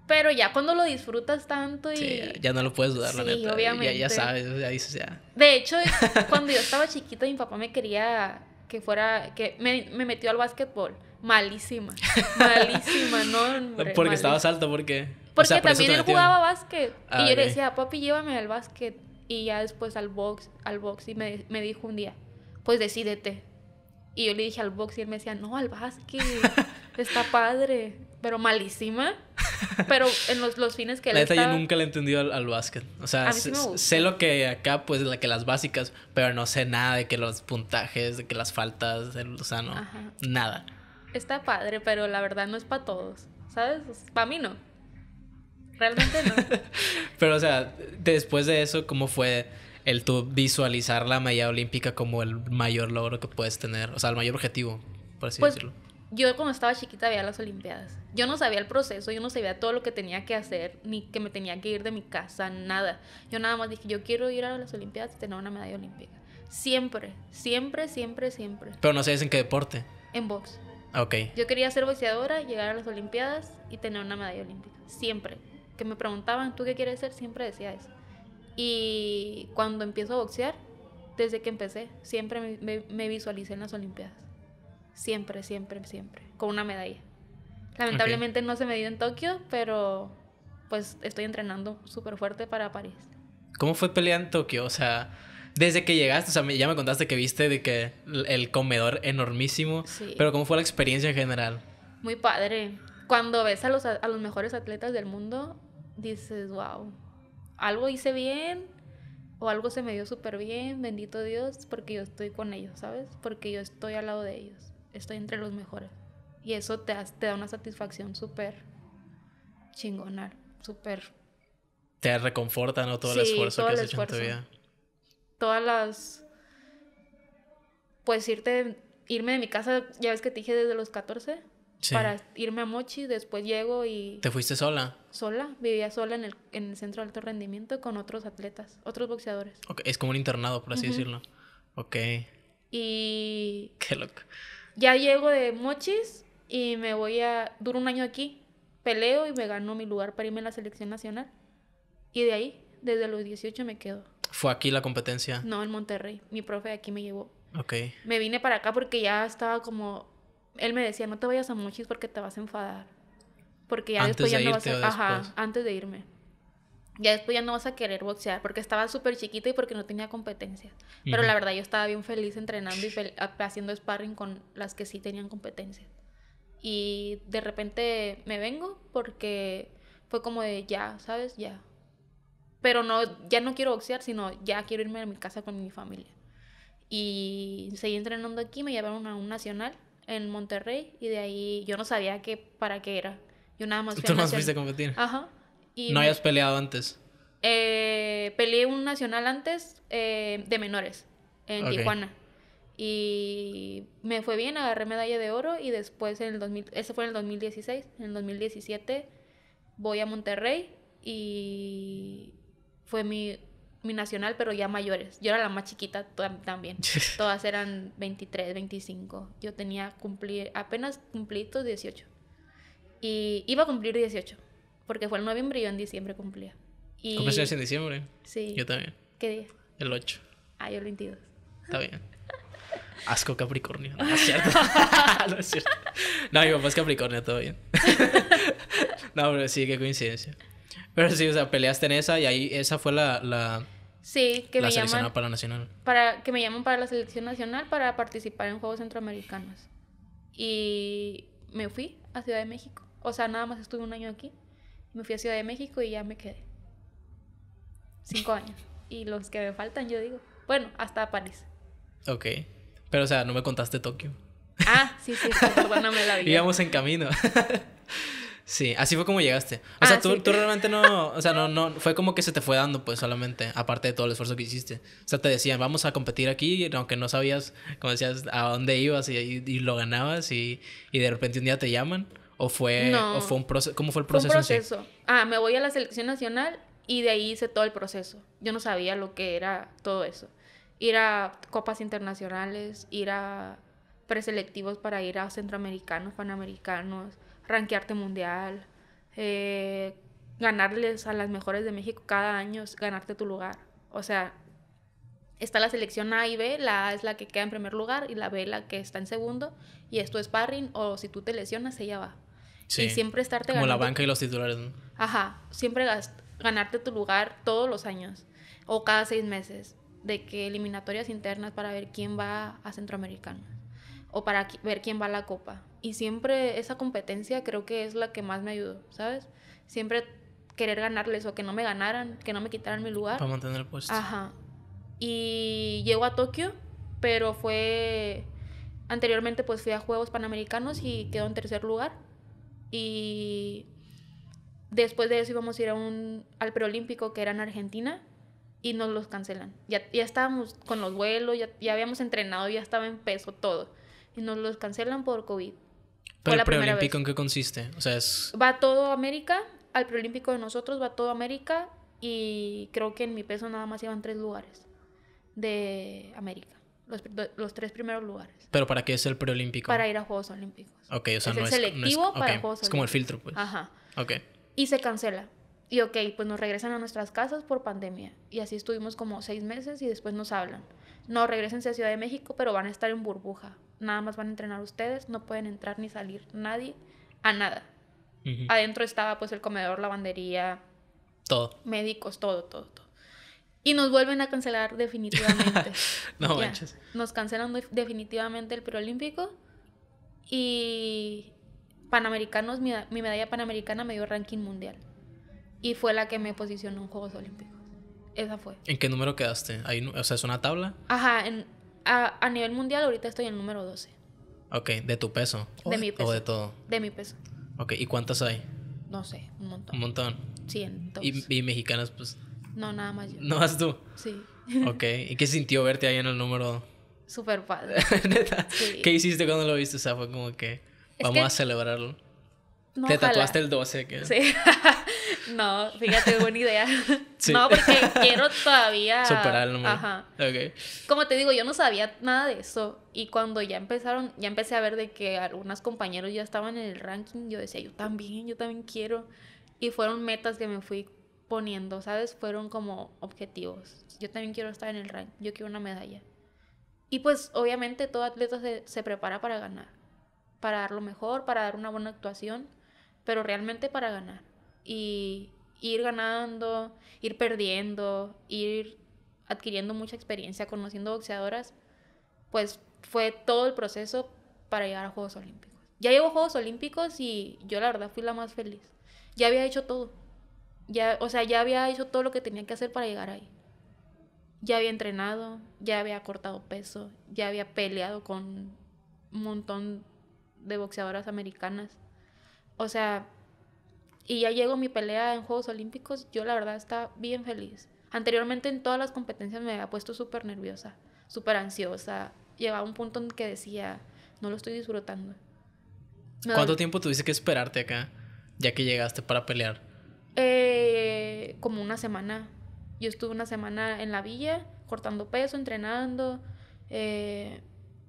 Pero ya cuando lo disfrutas tanto y... Sí, ya no lo puedes dudar, sí, la neta. Obviamente. Ya, ya sabes, ya dices, ya... De hecho, cuando yo estaba chiquita, mi papá me quería que fuera... que me, me metió al básquetbol. Malísima. Malísima, no, hombre, porque estabas alta, ¿por qué? Porque o sea, por también él jugaba básquet. Ah, y yo okay. le decía, papi, llévame al básquet. Y ya después al box, al box. Y me, me dijo un día, pues decídete. Y yo le dije al box y él me decía, no, al básquet. Está padre. pero malísima. Pero en los, los fines que él la neta estaba... yo nunca le he entendido al, al básquet. O sea, sí sé lo que acá, pues, la que las básicas, pero no sé nada de que los puntajes, de que las faltas, el, o sea, no, ajá, nada. Está padre, pero la verdad no es para todos, ¿sabes? Para mí no. Realmente no. Pero, o sea, después de eso, ¿cómo fue el tú visualizar la medalla olímpica como el mayor logro que puedes tener? O sea, el mayor objetivo, por así pues, decirlo. Yo cuando estaba chiquita veía las olimpiadas. Yo no sabía el proceso, yo no sabía todo lo que tenía que hacer, ni que me tenía que ir de mi casa, nada. Yo nada más dije, yo quiero ir a las olimpiadas y tener una medalla olímpica. Siempre, siempre, siempre, siempre. ¿Pero no sabes en qué deporte? En box. Ok. Yo quería ser boxeadora, llegar a las olimpiadas y tener una medalla olímpica. Siempre. Que me preguntaban, ¿tú qué quieres ser? Siempre decía eso. Y cuando empiezo a boxear, desde que empecé, siempre me, me, me visualicé en las olimpiadas. Siempre, siempre, siempre. Con una medalla. Lamentablemente okay. no se me dio en Tokio, pero pues estoy entrenando súper fuerte para París. ¿Cómo fue pelear en Tokio? O sea, desde que llegaste, o sea, ya me contaste que viste de que el comedor enormísimo. Sí. Pero ¿cómo fue la experiencia en general? Muy padre. Cuando ves a los, a los mejores atletas del mundo, dices, wow, algo hice bien. O algo se me dio súper bien, bendito Dios, porque yo estoy con ellos, ¿sabes? Porque yo estoy al lado de ellos. Estoy entre los mejores. Y eso te, te da una satisfacción súper chingona, súper... Te reconforta, ¿no? Todo el sí, esfuerzo todo que has hecho en tu vida. Todas las... Pues irte, irme de mi casa, ya ves que te dije desde los catorce, sí, para irme a Mochis, después llego y... ¿Te fuiste sola? Sola, vivía sola en el, en el centro de alto rendimiento con otros atletas, otros boxeadores. Okay. Es como un internado, por así uh-huh. decirlo. Ok. Y... Qué loco. Ya llego de Mochis y me voy a... Duro un año aquí, peleo y me gano mi lugar para irme a la selección nacional. Y de ahí, desde los dieciocho me quedo. ¿Fue aquí la competencia? No, en Monterrey. Mi profe de aquí me llevó. Ok. Me vine para acá porque ya estaba como... Él me decía, no te vayas a Mochis porque te vas a enfadar. Porque ya antes después de ya no vas a... Ajá, antes de irme. Ya después ya no vas a querer boxear. Porque estaba súper chiquita y porque no tenía competencia. Pero uh-huh. la verdad yo estaba bien feliz entrenando y fel- haciendo sparring con las que sí tenían competencia. Y de repente me vengo porque fue como de ya, ¿sabes? Ya. Pero no, ya no quiero boxear, sino ya quiero irme a mi casa con mi familia. Y seguí entrenando aquí. Me llevaron a un nacional en Monterrey y de ahí yo no sabía qué, para qué era. Yo nada más fui. ¿Tú no nacional... fuiste a competir? Ajá. Y ¿no me... hayas peleado antes? Eh, peleé un nacional antes eh, de menores en okay. Tijuana. Y me fue bien, agarré medalla de oro y después en el dos mil... Ese fue en el dos mil dieciséis. En el dos mil diecisiete voy a Monterrey y fue mi, mi nacional, pero ya mayores. Yo era la más chiquita t- también. Todas eran veintitrés, veinticinco. Yo tenía cumplir... Apenas cumplí estos dieciocho. Y iba a cumplir dieciocho, porque fue el noviembre y yo en diciembre cumplía. Y... ¿Cumpliste en diciembre? Sí. Yo también. ¿Qué día? El ocho. Ah, yo el veintidós. Está bien. Asco Capricornio. No, es cierto. No es cierto. No, mi papá es Capricornio, todo bien. No, pero sí, qué coincidencia. Pero sí, o sea, peleaste en esa y ahí esa fue la... la... Sí, que la me llaman... para nacional. Para, que me llaman para la selección nacional para participar en Juegos Centroamericanos. Y me fui a Ciudad de México. O sea, nada más estuve un año aquí. Me fui a Ciudad de México y ya me quedé. Cinco años. Y los que me faltan, yo digo. Bueno, hasta París. Ok. Pero, o sea, no me contaste Tokio. Ah, sí, sí. Bueno, me la vi. Íbamos en camino. Sí, así fue como llegaste. O ah, sea, tú, sí. tú realmente no... O sea, no, no... Fue como que se te fue dando, pues, solamente. Aparte de todo el esfuerzo que hiciste. O sea, te decían, vamos a competir aquí. Aunque no sabías, como decías, a dónde ibas y, y, y lo ganabas. Y, y de repente un día te llaman. ¿O fue, no, o fue un proceso? ¿Cómo fue el proceso? Fue un proceso. En sí? Ah, me voy a la selección nacional y de ahí hice todo el proceso. Yo no sabía lo que era todo eso. Ir a copas internacionales, ir a preselectivos para ir a centroamericanos, panamericanos, rankearte mundial, eh, ganarles a las mejores de México cada año, ganarte tu lugar. O sea, está la selección A y B, la A es la que queda en primer lugar y la B la que está en segundo. Y esto es sparring o si tú te lesionas, ella va. Sí, y siempre estarte como ganando... Como la banca y los titulares, ¿no? Ajá. Siempre gast- ganarte tu lugar todos los años. O cada seis meses. De que eliminatorias internas para ver quién va a Centroamericanos. o para ver quién va a la copa. Y siempre esa competencia creo que es la que más me ayudó, ¿sabes? Siempre querer ganarles o que no me ganaran, que no me quitaran mi lugar. Para mantener el puesto. Ajá. Y llego a Tokio, pero fue... Anteriormente pues fui a Juegos Panamericanos y quedó en tercer lugar. Y después de eso íbamos a ir a un, al preolímpico que era en Argentina y nos los cancelan. Ya, ya estábamos con los vuelos, ya, ya habíamos entrenado, ya estaba en peso todo. Y nos los cancelan por COVID. ¿Pero el preolímpico en qué consiste? O sea, es... Va todo América, al preolímpico de nosotros va todo América y creo que en mi peso nada más iban tres lugares de América. Los, los tres primeros lugares. ¿Pero para qué es el preolímpico? Para ir a Juegos Olímpicos. Ok, o sea, es no, el es, selectivo no es... selectivo para okay. Juegos Olímpicos. Es como el filtro, pues. Ajá. Ok. Y se cancela. Y ok, pues nos regresan a nuestras casas por pandemia. Y así estuvimos como seis meses y después nos hablan. No, regrésense a Ciudad de México, pero van a estar en burbuja. Nada más van a entrenar ustedes, no pueden entrar ni salir nadie a nada. Uh-huh. Adentro estaba pues el comedor, lavandería... Todo. Médicos, todo, todo, todo. Y nos vuelven a cancelar definitivamente. No manches. Nos cancelan definitivamente el preolímpico. Y Panamericanos, mi, mi medalla panamericana me dio ranking mundial. Y fue la que me posicionó en Juegos Olímpicos. Esa fue. ¿En qué número quedaste? ¿Ahí, o sea, ¿es una tabla? Ajá. En, a, a nivel mundial ahorita estoy en el número doce. Ok. ¿De tu peso? De mi peso. ¿O de todo? De mi peso. Ok. ¿Y cuántas hay? No sé. Un montón. ¿Un montón? Cientos. ¿Y, y mexicanas, pues...? No, nada más yo. ¿No más tú? Sí. Ok. ¿Y qué sintió verte ahí en el número? Súper padre. ¿Neta? Sí. ¿Qué hiciste cuando lo viste? O sea, fue como que... Vamos es que... a celebrarlo. No, te ojalá. Tatuaste el doce. ¿Qué? Sí. No, fíjate, buena idea. Sí. No, porque quiero todavía... Superar el número. Ajá. Ok. Como te digo, yo no sabía nada de eso. Y cuando ya empezaron... Ya empecé a ver de que algunos compañeros ya estaban en el ranking. Yo decía, yo también, yo también quiero. Y fueron metas que me fui... poniendo, ¿sabes? Fueron como objetivos. Yo también quiero estar en el ranking. Yo quiero una medalla. Y pues, obviamente, todo atleta se, se prepara para ganar. Para dar lo mejor, para dar una buena actuación, pero realmente para ganar. Y ir ganando, ir perdiendo, ir adquiriendo mucha experiencia, conociendo boxeadoras, pues fue todo el proceso para llegar a Juegos Olímpicos. Ya llevo Juegos Olímpicos y yo la verdad fui la más feliz. Ya había hecho todo. Ya, o sea, ya había hecho todo lo que tenía que hacer para llegar ahí. Ya había entrenado, ya había cortado peso, ya había peleado con un montón de boxeadoras americanas. O sea, y ya llegó mi pelea en Juegos Olímpicos, yo la verdad estaba bien feliz. Anteriormente en todas las competencias me había puesto súper nerviosa, súper ansiosa. Llegaba un punto en que decía, no lo estoy disfrutando. Me ¿Cuánto doy... tiempo tuviste que esperarte acá, ya que llegaste para pelear? Eh, como una semana. Yo estuve una semana en la villa cortando peso, entrenando eh,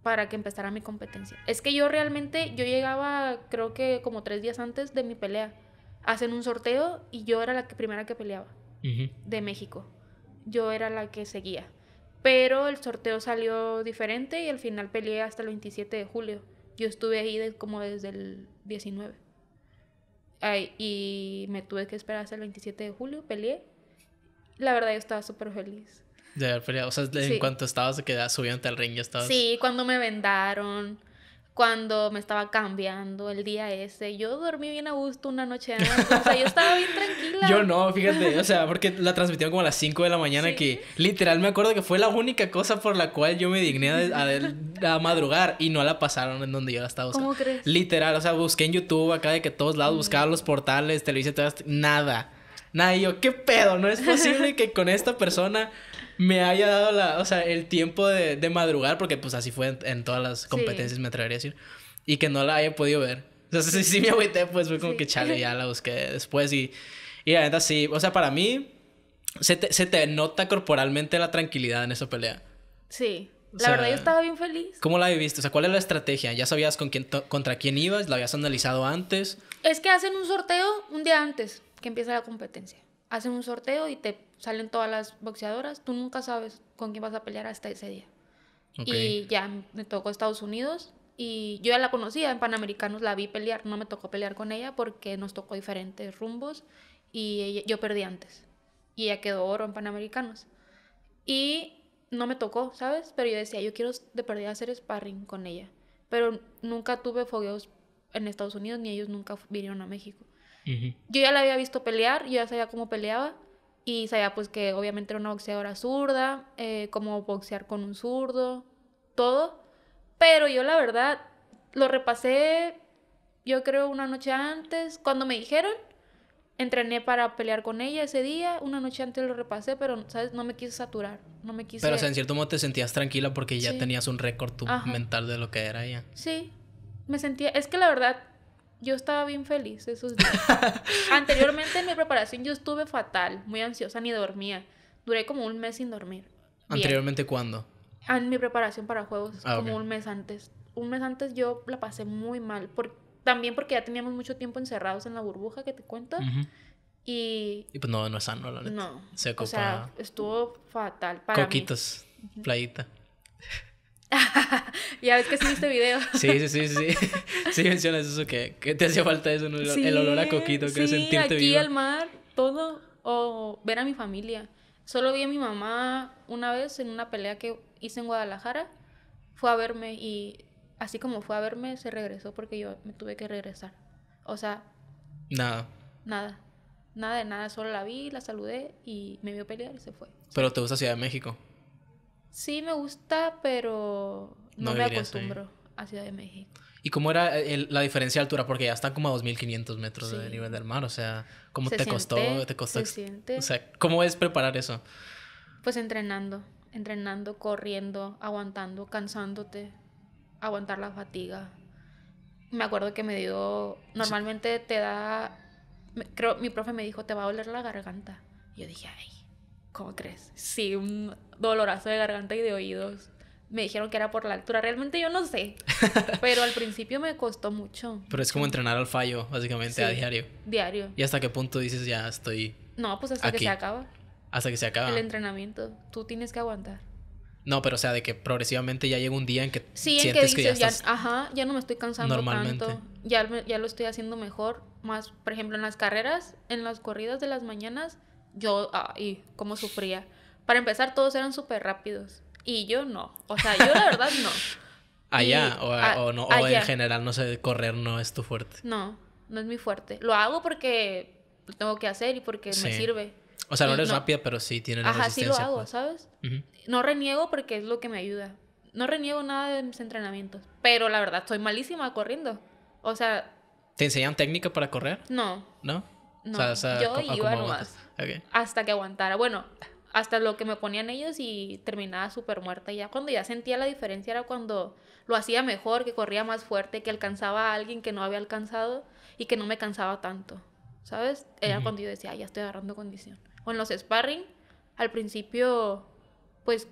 para que empezara mi competencia. Es que yo realmente yo llegaba creo que como tres días antes de mi pelea. Hacen un sorteo y yo era la que, primera que peleaba. Uh-huh. De México. Yo era la que seguía. Pero el sorteo salió diferente y al final peleé hasta el veintisiete de julio. Yo estuve ahí de, como desde el diecinueve. Ay, y me tuve que esperar hasta el veintisiete de julio, peleé. La verdad, yo estaba súper feliz. De haber peleado. O sea, en sí. Cuanto estabas subiendo al ring, ya estabas... Sí, cuando me vendaron, cuando me estaba cambiando el día ese. Yo dormí bien a gusto una noche antes. O sea, yo estaba bien tranquila. Yo no, fíjate. O sea, porque la transmitieron como a las cinco de la mañana. Sí. Que literal me acuerdo que fue la única cosa por la cual yo me digné a, del, a madrugar. Y no la pasaron en donde yo la estaba buscando. ¿Cómo crees? Literal, o sea, busqué en YouTube acá de que todos lados. Mm. Buscaba los portales, televisión, todas, nada. Nada, y yo, ¿qué pedo? No es posible que con esta persona me haya dado la, o sea, el tiempo de, de madrugar, porque pues así fue en, en todas las competencias, sí. Me atrevería a decir, y que no la haya podido ver. O sea, sí, sí me agüité, pues fue como sí. Que chale, ya la busqué después y, y la neta sí, o sea, para mí se te, se te nota corporalmente la tranquilidad en esa pelea. Sí. O la sea, verdad yo estaba bien feliz. ¿Cómo la viviste? O sea, ¿cuál es la estrategia? ¿Ya sabías con quién contra quién ibas? ¿La habías analizado antes? Es que hacen un sorteo un día antes que empieza la competencia. Hacen un sorteo y te salen todas las boxeadoras. Tú nunca sabes con quién vas a pelear hasta ese día. Okay. Y ya me tocó Estados Unidos. Y yo ya la conocía. En Panamericanos la vi pelear. No me tocó pelear con ella porque nos tocó diferentes rumbos. Y ella, yo perdí antes. Y ella quedó oro en Panamericanos. Y no me tocó, ¿sabes? Pero yo decía, yo quiero de perder hacer sparring con ella. pero nunca tuve fogueos en Estados Unidos, ni ellos nunca vinieron a México. Uh-huh. Yo ya la había visto pelear, yo ya sabía cómo peleaba, y sabía pues que obviamente era una boxeadora zurda, eh, cómo boxear con un zurdo, todo. Pero yo la verdad lo repasé, yo creo una noche antes, cuando me dijeron, entrené para pelear con ella ese día, una noche antes lo repasé, pero ¿sabes? No me quise saturar, no me quise... Pero o sea, en cierto modo te sentías tranquila porque ya sí. tenías un récord tu mental de lo que era ella. Sí, me sentía... Es que la verdad, yo estaba bien feliz esos días. Anteriormente en mi preparación yo estuve fatal, muy ansiosa, ni dormía. Duré como un mes sin dormir. Bien. ¿Anteriormente cuándo? En mi preparación para juegos, ah, como okay. un mes antes. Un mes antes yo la pasé muy mal, porque también porque ya teníamos mucho tiempo encerrados en la burbuja que te cuento. Uh-huh. Y... Y pues no, no es sano, la neta. No. Se ocupa... O sea, estuvo fatal para Coquitos, mí. Coquitos, playita. Ya ves que sí viste video. Sí, sí, sí, sí. Sí mencionas eso, que, que te hacía falta eso, el, sí, el olor a coquito, que sí, sentirte vivo. Sí, aquí al mar, todo. O ver a mi familia. Solo vi a mi mamá una vez en una pelea que hice en Guadalajara. Fue a verme y... Así como fue a verme, se regresó porque yo me tuve que regresar. O sea... Nada. Nada. Nada de nada. Solo la vi, la saludé y me vio pelear y se fue. ¿Pero te gusta Ciudad de México? Sí, me gusta, pero no, no me acostumbro ahí. A Ciudad de México. ¿Y cómo era el, la diferencia de altura? Porque ya están como a dos mil quinientos metros sí. del nivel del mar. O sea, ¿cómo se te siente, costó? Te costó se siente. O sea, ¿cómo es preparar eso? Pues entrenando. Entrenando, corriendo, aguantando, cansándote. Aguantar la fatiga. Me acuerdo que me dio... Normalmente te da... Creo, mi profe me dijo, te va a doler la garganta. Y yo dije, ay, ¿cómo crees? Sí, un dolorazo de garganta y de oídos. Me dijeron que era por la altura. Realmente yo no sé. Pero al principio me costó mucho. Pero es como entrenar al fallo, básicamente, sí, a diario. Diario. ¿Y hasta qué punto dices, ya estoy No, pues hasta aquí. que se acaba. Hasta que se acaba. El entrenamiento. Tú tienes que aguantar. No, pero o sea, de que progresivamente ya llega un día en que sí, sientes en que, dices, que ya estás... Ya, ajá, ya no me estoy cansando normalmente. tanto. Ya, ya lo estoy haciendo mejor. Más, por ejemplo, en las carreras, en las corridas de las mañanas, yo, ay, cómo sufría. Para empezar, todos eran súper rápidos. Y yo no. O sea, yo la verdad no. Allá, y, o, a, o, no, o allá. En general, no sé, correr no es tu fuerte. No, no es mi fuerte. Lo hago porque lo tengo que hacer y porque sí. me sirve. O sea, no eres no. rápida, pero sí tienes la resistencia. Ajá, sí lo hago, pues. ¿Sabes? Uh-huh. No reniego porque es lo que me ayuda. No reniego nada de mis entrenamientos. Pero la verdad, soy malísima corriendo. O sea... ¿Te enseñan técnica para correr? No. ¿No? No. O sea, o sea, yo iba nomás. Okay. Hasta que aguantara. Bueno, hasta lo que me ponían ellos y terminaba súper muerta. Ya cuando ya sentía la diferencia era cuando lo hacía mejor, que corría más fuerte, que alcanzaba a alguien que no había alcanzado y que no me cansaba tanto. ¿Sabes? Era uh-huh. cuando yo decía, ya estoy agarrando condición. O en los sparring, al principio, pues,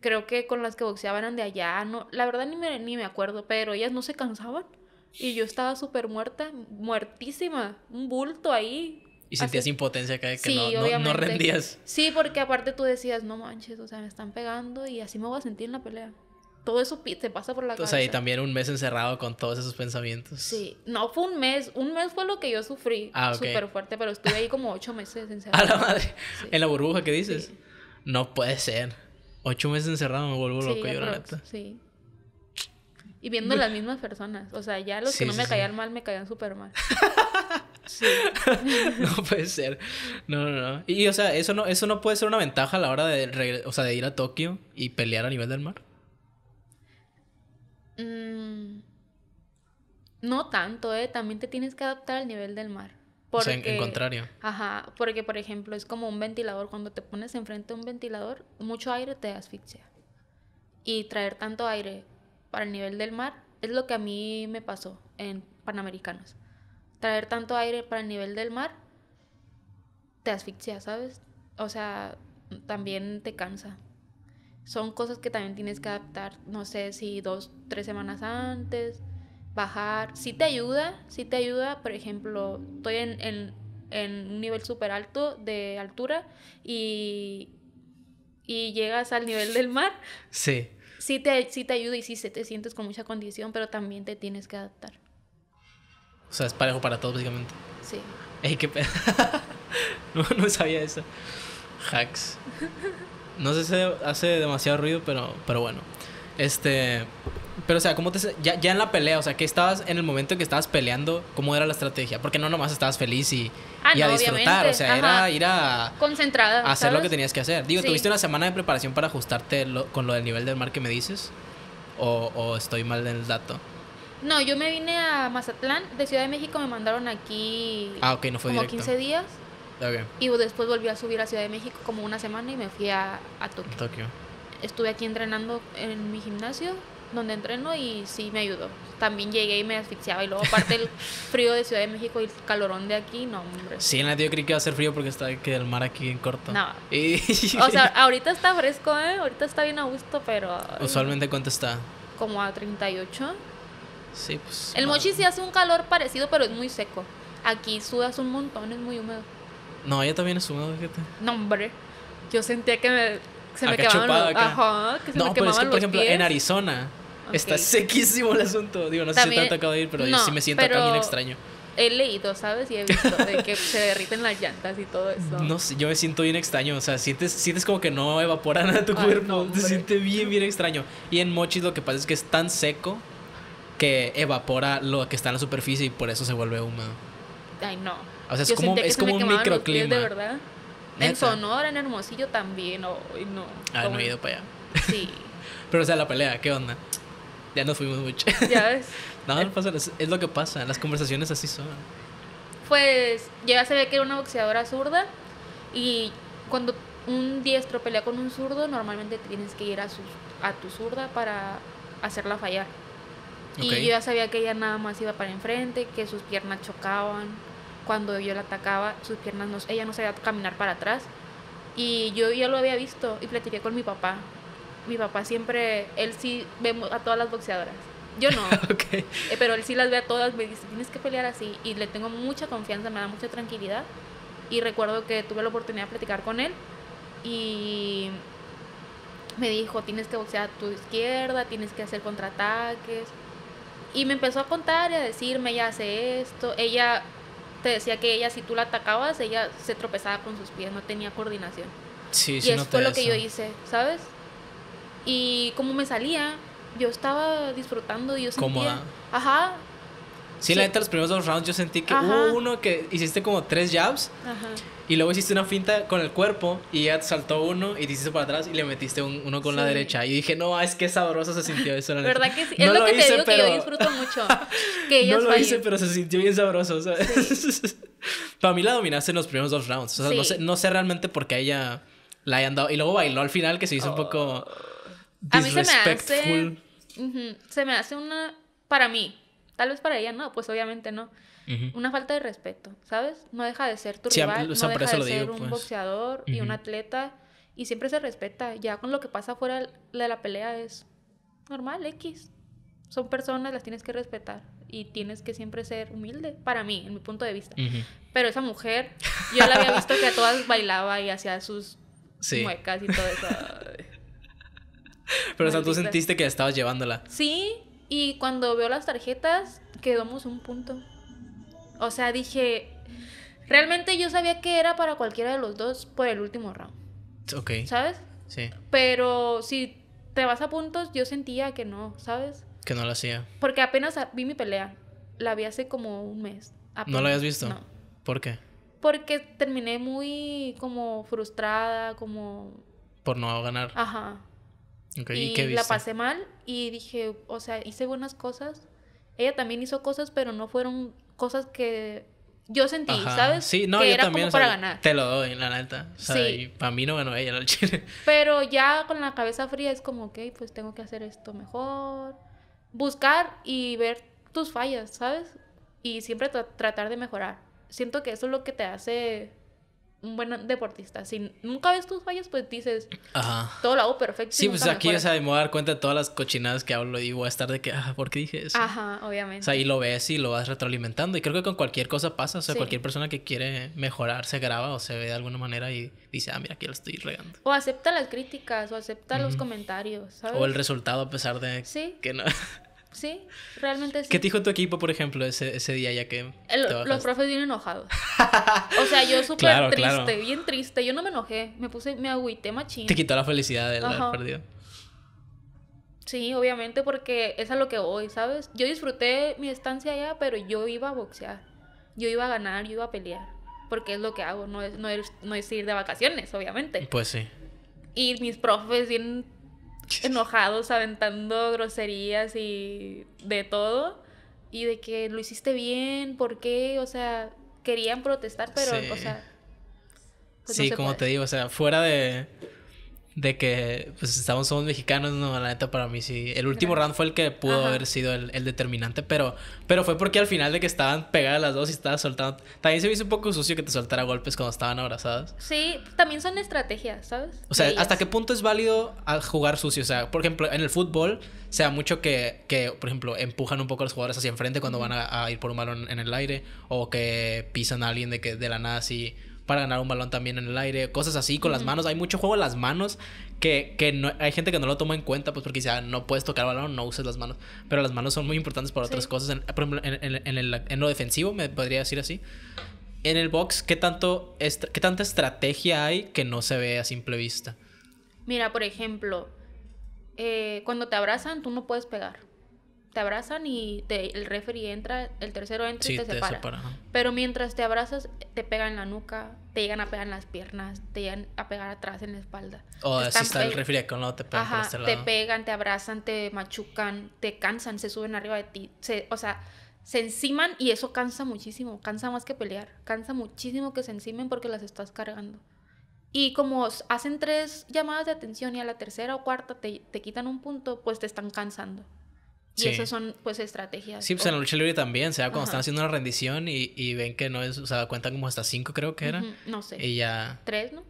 creo que con las que boxeaban eran de allá. No, la verdad ni me, ni me acuerdo, pero ellas no se cansaban. Y yo estaba súper muerta, muertísima, un bulto ahí. ¿Y sentías Así... impotencia que, que sí, no, no, no rendías? Sí, porque aparte tú decías, no manches, o sea, me están pegando y así me voy a sentir en la pelea. Todo eso te pasa por la cabeza. O sea, y también un mes encerrado con todos esos pensamientos. Sí. No, fue un mes. Un mes fue lo que yo sufrí. Ah, ok. Súper fuerte, pero estuve ahí como ocho meses encerrado. A la madre. Sí. En la burbuja, ¿qué dices? Sí. No puede ser. Ocho meses encerrado me vuelvo loco, sí, yo, la neta. Sí. Y viendo las mismas personas. O sea, ya los sí, que no sí, me caían sí. mal, me caían súper mal. Sí. No puede ser. No, no, no. Y, o sea, ¿eso no, eso no puede ser una ventaja a la hora de, reg- o sea, de ir a Tokio y pelear a nivel del mar? Mm, no tanto, eh. También te tienes que adaptar al nivel del mar. Porque, o sea, en, en contrario. Ajá, porque por ejemplo es como un ventilador. Cuando te pones enfrente a un ventilador, mucho aire te asfixia. Y traer tanto aire para el nivel del mar es lo que a mí me pasó en Panamericanos. Traer tanto aire para el nivel del mar te asfixia, ¿sabes? O sea, también te cansa. Son cosas que también tienes que adaptar, no sé si dos, tres semanas antes, bajar. Sí te ayuda, sí te ayuda. Por ejemplo, estoy en, en, en un nivel súper alto de altura y, y llegas al nivel del mar. Sí. Sí te, sí te ayuda y sí te sientes con mucha condición, pero también te tienes que adaptar. O sea, es parejo para todos, básicamente. Sí. Ey, qué pedo. No, no sabía eso. Hacks. No sé si hace demasiado ruido, pero, pero bueno. Este, Pero, o sea, ¿cómo te, ya, ya en la pelea, o sea, que estabas en el momento que estabas peleando, ¿cómo era la estrategia? Porque no nomás estabas feliz y, ah, y a no, disfrutar, obviamente. O sea, ajá, era ir a... concentrada, a hacer, ¿sabes?, lo que tenías que hacer. Digo, sí. ¿Tuviste una semana de preparación para ajustarte lo, con lo del nivel del mar que me dices? ¿O, o estoy mal en el dato? No, yo me vine a Mazatlán, de Ciudad de México me mandaron aquí... Ah, ok, no fue como directo. Como quince días. Okay. Y después volví a subir a Ciudad de México como una semana y me fui a, a Tokio. Tokio. Estuve aquí entrenando en mi gimnasio, donde entreno, y sí me ayudó. También llegué y me asfixiaba. Y luego aparte el frío de Ciudad de México y el calorón de aquí, no, hombre. Sí, en la yo creí que iba a ser frío porque está que el mar aquí en corto. No. Y... o sea, ahorita está fresco, ¿eh? Ahorita está bien a gusto, pero... ¿Usualmente cuánto está? Como a treinta y ocho. Sí, pues... El Mochi sí hace un calor parecido, pero es muy seco. Aquí sudas un montón, es muy húmedo. No, ella también es húmedo, fíjate. No, hombre. Yo sentía que me... se me quemaban los... Ajá, que se no, me pero es que, por ejemplo, pies. En Arizona, okay, está sequísimo el asunto. Digo, no sé también, si te ha tocado ir, pero no, yo sí me siento acá bien extraño. He leído, ¿sabes? Y he visto de que se derriten las llantas y todo eso. No sé, yo me siento bien extraño. O sea, sientes, sientes como que no evapora nada tu Ay, cuerpo. No, te sientes bien, bien extraño. Y en Mochis lo que pasa es que es tan seco que evapora lo que está en la superficie y por eso se vuelve húmedo. Ay, no. O sea, es yo como, es como un microclima. Pies, de verdad. ¿Neta? En Sonora, en Hermosillo también. Oh, no. Ah, no he ido para allá. Sí. Pero, o sea, la pelea, ¿qué onda? Ya nos fuimos mucho. Ya ves. No, no pasa, es lo que pasa. Las conversaciones así son. Pues, ya se ve que era una boxeadora zurda. Y cuando un diestro pelea con un zurdo, normalmente tienes que ir a, su, a tu zurda para hacerla fallar. Okay. Y yo ya sabía que ella nada más iba para enfrente, que sus piernas chocaban. Cuando yo la atacaba, sus piernas no, ella no sabía caminar para atrás. Y yo ya lo había visto y platiqué con mi papá. Mi papá siempre, él sí ve a todas las boxeadoras. Yo no. Okay. eh, pero él sí las ve a todas. Me dice, tienes que pelear así. Y le tengo mucha confianza, me da mucha tranquilidad. Y recuerdo que tuve la oportunidad de platicar con él. Y me dijo, tienes que boxear a tu izquierda, tienes que hacer contraataques. Y me empezó a contar y a decirme, ella hace esto, ella... te decía que ella, si tú la atacabas, ella se tropezaba con sus pies, no tenía coordinación. Sí, sí, y eso fue lo que yo hice, ¿sabes? Y como me salía, yo estaba disfrutando y yo sentía... ¿Cómo? Ajá. Sí, sí, la neta, los primeros dos rounds yo sentí que, ajá, hubo uno que hiciste como tres jabs, ajá, y luego hiciste una finta con el cuerpo y ya te saltó uno y te hiciste para atrás y le metiste un, uno con, sí, la derecha. Y dije, no, es que sabroso se sintió eso. La ¿verdad neta? Que sí? No es lo, lo que te hice, digo, pero... que yo disfruto mucho. Que ellas no lo fallen. Hice, pero se sintió bien sabroso, ¿sabes? Sí. Para mí la dominaste en los primeros dos rounds. O sea, sí, no sé, no sé realmente por qué ella la hayan dado. Y luego bailó al final, que se hizo, oh, un poco disrespectful. A mí se me hace... Uh-huh. Se me hace una... Para mí... Tal vez para ella no, pues obviamente no. Uh-huh. Una falta de respeto, ¿sabes? No deja de ser tu sí, rival, o sea, no deja de ser, digo, un pues. boxeador, uh-huh, y un atleta. Y siempre se respeta. Ya con lo que pasa fuera de la pelea es normal, X. Son personas, las tienes que respetar. Y tienes que siempre ser humilde, para mí, en mi punto de vista. Uh-huh. Pero esa mujer, yo la había visto que a todas bailaba y hacía sus, sí, muecas y todo eso. Pero, o sea, tú sentiste que estabas llevándola. Sí. Y cuando veo las tarjetas, quedamos un punto. O sea, dije... Realmente yo sabía que era para cualquiera de los dos por el último round. Ok. ¿Sabes? Sí. Pero si te vas a puntos, yo sentía que no, ¿sabes? Que no lo hacía. Porque apenas vi mi pelea. La vi hace como un mes. Apenas. ¿No la habías visto? No. ¿Por qué? Porque terminé muy como frustrada, como... Por no ganar. Ajá. Okay, y ¿qué viste? La pasé mal y dije, o sea, hice buenas cosas. Ella también hizo cosas, pero no fueron cosas que yo sentí, ajá, ¿sabes? Sí, no, que yo era también, como para, o sea, ganar. Te lo doy, la neta. O sea, sí, y para mí no ganó ella, el chile. Pero ya con la cabeza fría es como, ok, pues tengo que hacer esto mejor. Buscar y ver tus fallas, ¿sabes? Y siempre tra- tratar de mejorar. Siento que eso es lo que te hace... un buen deportista. Si nunca ves tus fallas, pues dices, ajá, todo lo hago perfecto. Sí, pues aquí, o sea, me voy a dar cuenta de todas las cochinadas que hablo y voy a estar de que, ah, ¿por qué dije eso? Ajá, obviamente. O sea, y lo ves y lo vas retroalimentando. Y creo que con cualquier cosa pasa. O sea, sí, cualquier persona que quiere mejorar se graba o se ve de alguna manera y dice, ah, mira, aquí lo estoy regando. O acepta las críticas o acepta, mm, los comentarios, ¿sabes? O el resultado a pesar de, ¿sí?, que no... Sí, realmente sí. ¿Qué te dijo tu equipo, por ejemplo, ese, ese día ya que... El, los profes bien enojados. O sea, yo súper claro, triste, claro. bien triste. Yo no me enojé, me puse, me agüité machín. Te quitó la felicidad de haber perdido. Sí, obviamente, porque es a lo que voy, ¿sabes? Yo disfruté mi estancia allá, pero yo iba a boxear, yo iba a ganar, yo iba a pelear, porque es lo que hago, no es, no es, no es ir de vacaciones, obviamente. Pues sí. Y mis profes bien enojados, aventando groserías y de todo, y de que lo hiciste bien, ¿por qué? O sea, querían protestar, pero, sí. o sea... Pues sí, no se como puede. Te digo, o sea, fuera de... De que, pues, estamos, somos mexicanos, no, la neta, para mí sí. El último round fue el que pudo Ajá. haber sido el, el determinante, pero, pero fue porque al final de que estaban pegadas las dos y estaban soltando... También se me hizo un poco sucio que te soltara golpes cuando estaban abrazadas. Sí, también son estrategias, ¿sabes? O sea, ¿hasta qué punto es válido jugar sucio? O sea, por ejemplo, en el fútbol se da mucho que, que, por ejemplo, empujan un poco a los jugadores hacia enfrente cuando van a, a ir por un balón en el aire, o que pisan a alguien de, que, de la nada así... para ganar un balón también en el aire, cosas así con uh-huh. las manos. Hay mucho juego en las manos que, que no, hay gente que no lo toma en cuenta, pues porque dice, ah, no puedes tocar el balón, no uses las manos, pero las manos son muy importantes para otras sí. cosas, en, por ejemplo, en, en, en, el, en lo defensivo, me podría decir así. En el box, ¿qué tanto est- qué tanta estrategia hay que no se ve a simple vista? Mira, por ejemplo, eh, cuando te abrazan, tú no puedes pegar. Te abrazan y te, el referee entra, el tercero entra sí, y te, te separa. separa. Pero mientras te abrazas, te pegan en la nuca, te llegan a pegar en las piernas, te llegan a pegar atrás en la espalda. O oh, si está pe- el referee con no te pegan Ajá, por este lado. Te pegan, te abrazan, te machucan, te cansan, se suben arriba de ti. Se, o sea, se enciman y eso cansa muchísimo. Cansa más que pelear. Cansa muchísimo que se encimen porque las estás cargando. Y como hacen tres llamadas de atención y a la tercera o cuarta te, te quitan un punto, pues te están cansando. Y sí. esas son, pues, estrategias. Sí, pues, en la lucha libre también, o sea, cuando Ajá. están haciendo una rendición y, y ven que no es... O sea, cuentan como hasta cinco, creo que era. Uh-huh. No sé. Y ya... ¿Tres, no?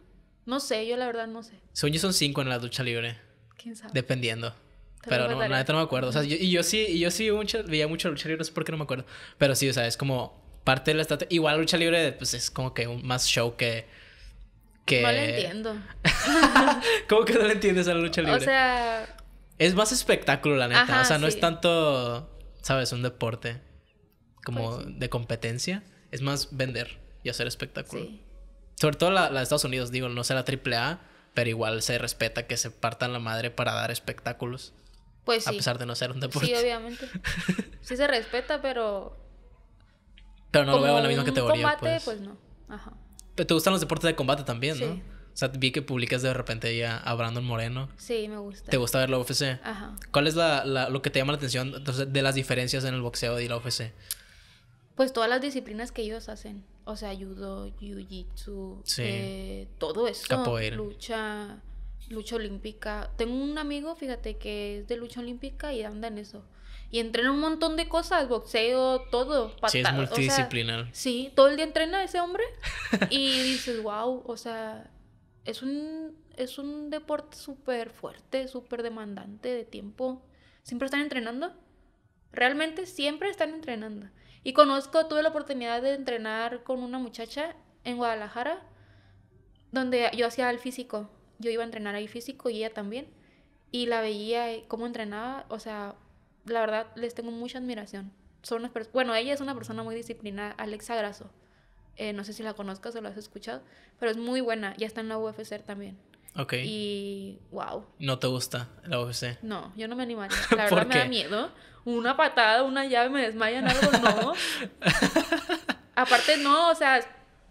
No sé, yo la verdad no sé. Según yo son cinco en la lucha libre. ¿Quién sabe? Dependiendo. Pero no, la neta no me acuerdo. O sea, yo, y yo sí, y yo sí mucho, veía mucho lucha libre, no sé por qué no me acuerdo. Pero sí, o sea, es como parte de la estrategia. Igual la lucha libre, pues, es como que un más show que... que... No la entiendo. ¿Cómo que no la entiendes a la lucha libre? O sea... Es más espectáculo, la neta. Ajá, o sea, no sí. es tanto, ¿sabes? Un deporte como pues sí. de competencia. Es más vender y hacer espectáculo. Sí. Sobre todo la, la de Estados Unidos, digo, no sé la triple A, pero igual se respeta que se partan la madre para dar espectáculos. Pues sí. A pesar de no ser un deporte. Sí, obviamente. Sí se respeta, pero... Pero no como lo veo en la misma categoría. Combate, pues. pues no. Ajá. Pero te gustan los deportes de combate también, sí. ¿no? O sea, vi que publicas de repente ya a Brandon Moreno. Sí, me gusta. ¿Te gusta ver la U F C? Ajá. ¿Cuál es la, la, lo que te llama la atención de las diferencias en el boxeo y la U F C? Pues todas las disciplinas que ellos hacen. O sea, judo, jiu-jitsu, sí. eh, todo eso. Capoeira. Lucha, lucha olímpica. Tengo un amigo, fíjate, que es de lucha olímpica y anda en eso. Y entrena un montón de cosas, boxeo, todo. Patadas. Sí, es multidisciplinar. O sea, sí, todo el día entrena ese hombre. Y dices, wow, o sea... Es un, es un deporte súper fuerte, súper demandante de tiempo. Siempre están entrenando. Realmente siempre están entrenando. Y conozco, tuve la oportunidad de entrenar con una muchacha en Guadalajara, donde yo hacía el físico. Yo iba a entrenar ahí físico y ella también. Y la veía y cómo entrenaba. O sea, la verdad, les tengo mucha admiración. Son unas pers- bueno, ella es una persona muy disciplinada, Alexa Grasso. Eh, no sé si la conozcas o la has escuchado, pero es muy buena. Ya está en la U F C también. Ok. Y wow. ¿No te gusta la U F C? No, yo no me animaría. La verdad ¿Por qué? Me da miedo. Una patada, una llave, me desmayan algo, no. Aparte no, o sea,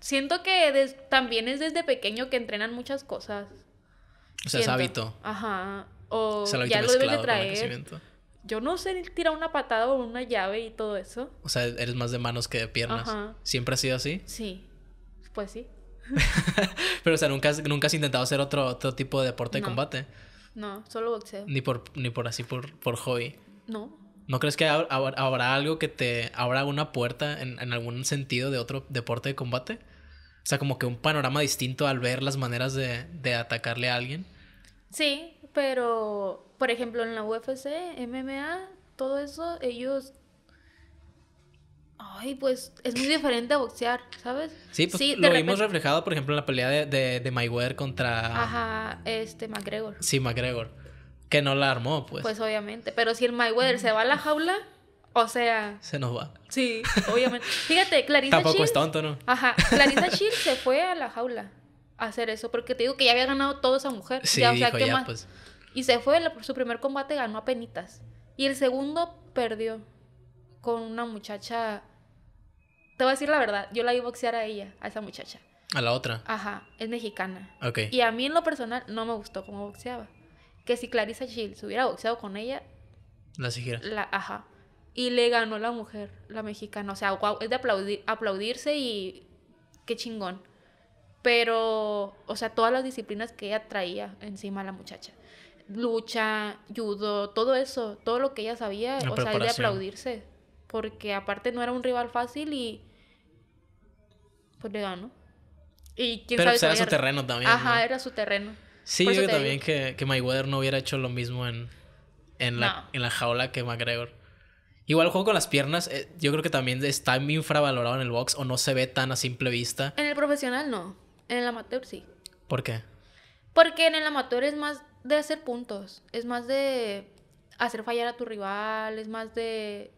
siento que des- también es desde pequeño que entrenan muchas cosas. O sea, siento. Es hábito. Ajá. O, o sea, lo ya lo debes de traer. Yo no sé tirar una patada o una llave y todo eso. O sea, eres más de manos que de piernas. Ajá. ¿Siempre has sido así? Sí. Pues sí. Pero, o sea, ¿nunca has, nunca has intentado hacer otro, otro tipo de deporte de no. combate? No, solo boxeo. Ni por, ni por así, por, por hobby. No. ¿No crees que ha, ha, habrá algo que te abra una puerta en, en algún sentido de otro deporte de combate? O sea, como que un panorama distinto al ver las maneras de, de atacarle a alguien. Sí, pero... Por ejemplo, en la U F C, M M A, todo eso, ellos... Ay, pues, es muy diferente a boxear, ¿sabes? Sí, pues sí, lo repente... vimos reflejado, por ejemplo, en la pelea de, de, de Mayweather contra... Ajá, este, McGregor. Sí, McGregor. Que no la armó, pues. Pues, obviamente. Pero si el Mayweather mm. se va a la jaula, o sea... Se nos va. Sí, obviamente. Fíjate, Claressa Shields... Tampoco es tonto, ¿no? Ajá. Claressa Shields se fue a la jaula a hacer eso. Porque te digo que ya había ganado todo esa mujer. Sí, ya, o sea, dijo, ¿qué ya, más? Pues... Y se fue, su primer combate ganó a penitas. Y el segundo perdió con una muchacha... Te voy a decir la verdad, yo la vi boxear a ella, a esa muchacha. ¿A la otra? Ajá, es mexicana. Ok. Y a mí en lo personal no me gustó cómo boxeaba. Que si Claressa Shields hubiera boxeado con ella... La siquiera. La, ajá. Y le ganó la mujer, la mexicana. O sea, wow, es de aplaudir, aplaudirse y... Qué chingón. Pero, o sea, todas las disciplinas que ella traía encima a la muchacha. Lucha, judo, todo eso, todo lo que ella sabía, la o sea, es de aplaudirse. Porque aparte no era un rival fácil y... Pues le ganó. Y quién Pero sabe, pues era su terreno también, Ajá, ¿no? era su terreno. Sí, yo creo también que, que Mayweather no hubiera hecho lo mismo en, en, la, no. en la jaula que McGregor. Igual el juego con las piernas, eh, yo creo que también está infravalorado en el box o no se ve tan a simple vista. En el profesional no, en el amateur sí. ¿Por qué? Porque en el amateur es más de hacer puntos, es más de hacer fallar a tu rival, es más de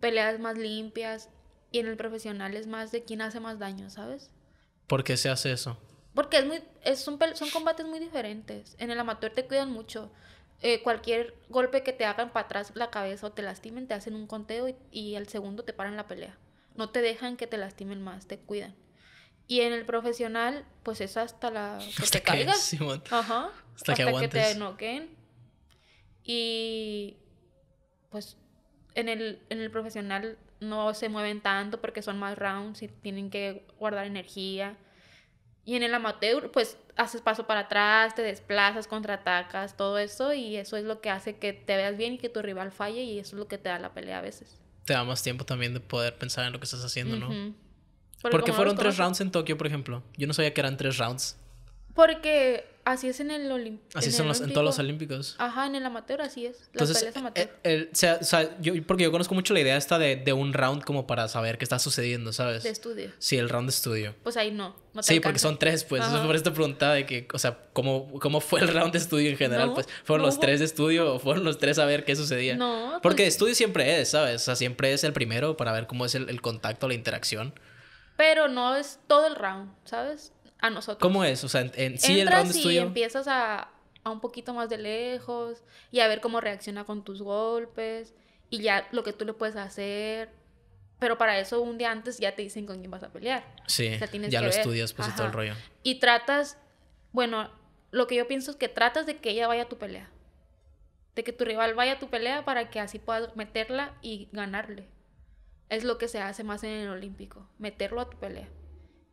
peleas más limpias. Y en el profesional es más de quién hace más daño, ¿sabes? ¿Por qué se hace eso? Porque es muy, es, son, son combates muy diferentes. En el amateur te cuidan mucho. Eh, cualquier golpe que te hagan para atrás la cabeza o te lastimen, te hacen un conteo y, y al segundo te paran la pelea. No te dejan que te lastimen más, te cuidan. Y en el profesional, pues es hasta la... Que hasta te que caigas. Simón. Ajá. Hasta, hasta que aguantes. Hasta que te noqueen. Y... Pues en el, en el profesional no se mueven tanto porque son más rounds y tienen que guardar energía. Y en el amateur, pues, haces paso para atrás, te desplazas, contraatacas, todo eso. Y eso es lo que hace que te veas bien y que tu rival falle. Y eso es lo que te da la pelea a veces. Te da más tiempo también de poder pensar en lo que estás haciendo, ¿no? Uh-huh. Porque, Porque fueron tres rounds en Tokio, por ejemplo. Yo no sabía que eran tres rounds. Porque así es en el Olim- así en son el los, en todos los olímpicos. Ajá, en el amateur así es. Las Entonces, peleas amateur. El, el, o sea, o sea, yo, porque yo conozco mucho la idea esta de, de un round como para saber qué está sucediendo, ¿sabes? De estudio. Sí, el round de estudio. Pues ahí no. no te sí, alcanzas. Porque son tres, pues. Ajá. Por esta pregunta de que, o sea, ¿cómo, cómo fue el round de estudio en general? No, pues, ¿fueron no, los tres de estudio o fueron los tres a ver qué sucedía? No. Pues, porque de estudio siempre es, ¿sabes? O sea, siempre es el primero para ver cómo es el, el contacto, la interacción. Pero no es todo el round, ¿sabes? A nosotros. ¿Cómo es? O sea, en, en sí el round es tuyo. Entras y empiezas a, a un poquito más de lejos y a ver cómo reacciona con tus golpes y ya lo que tú le puedes hacer. Pero para eso un día antes ya te dicen con quién vas a pelear. Sí, o sea, tienes ya que lo ver. Estudias pues, y todo el rollo. Y tratas, bueno, lo que yo pienso es que tratas de que ella vaya a tu pelea. De que tu rival vaya a tu pelea para que así puedas meterla y ganarle. Es lo que se hace más en el olímpico, meterlo a tu pelea.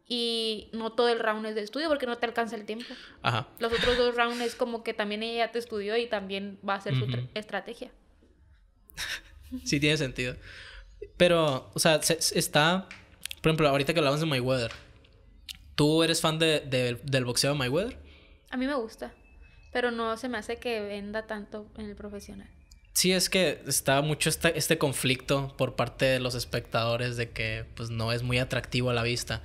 Y no todo el round es de estudio porque no te alcanza el tiempo. Ajá. Los otros dos rounds es como que también ella te estudió y también va a hacer uh-huh. su tra- estrategia. Sí, tiene sentido. Pero, o sea, se, se está... Por ejemplo, ahorita que hablamos de Mayweather. ¿Tú eres fan de, de, del boxeo de Mayweather? A mí me gusta. Pero no se me hace que venda tanto en el profesional. Sí, es que está mucho este, este conflicto por parte de los espectadores de que pues no es muy atractivo a la vista.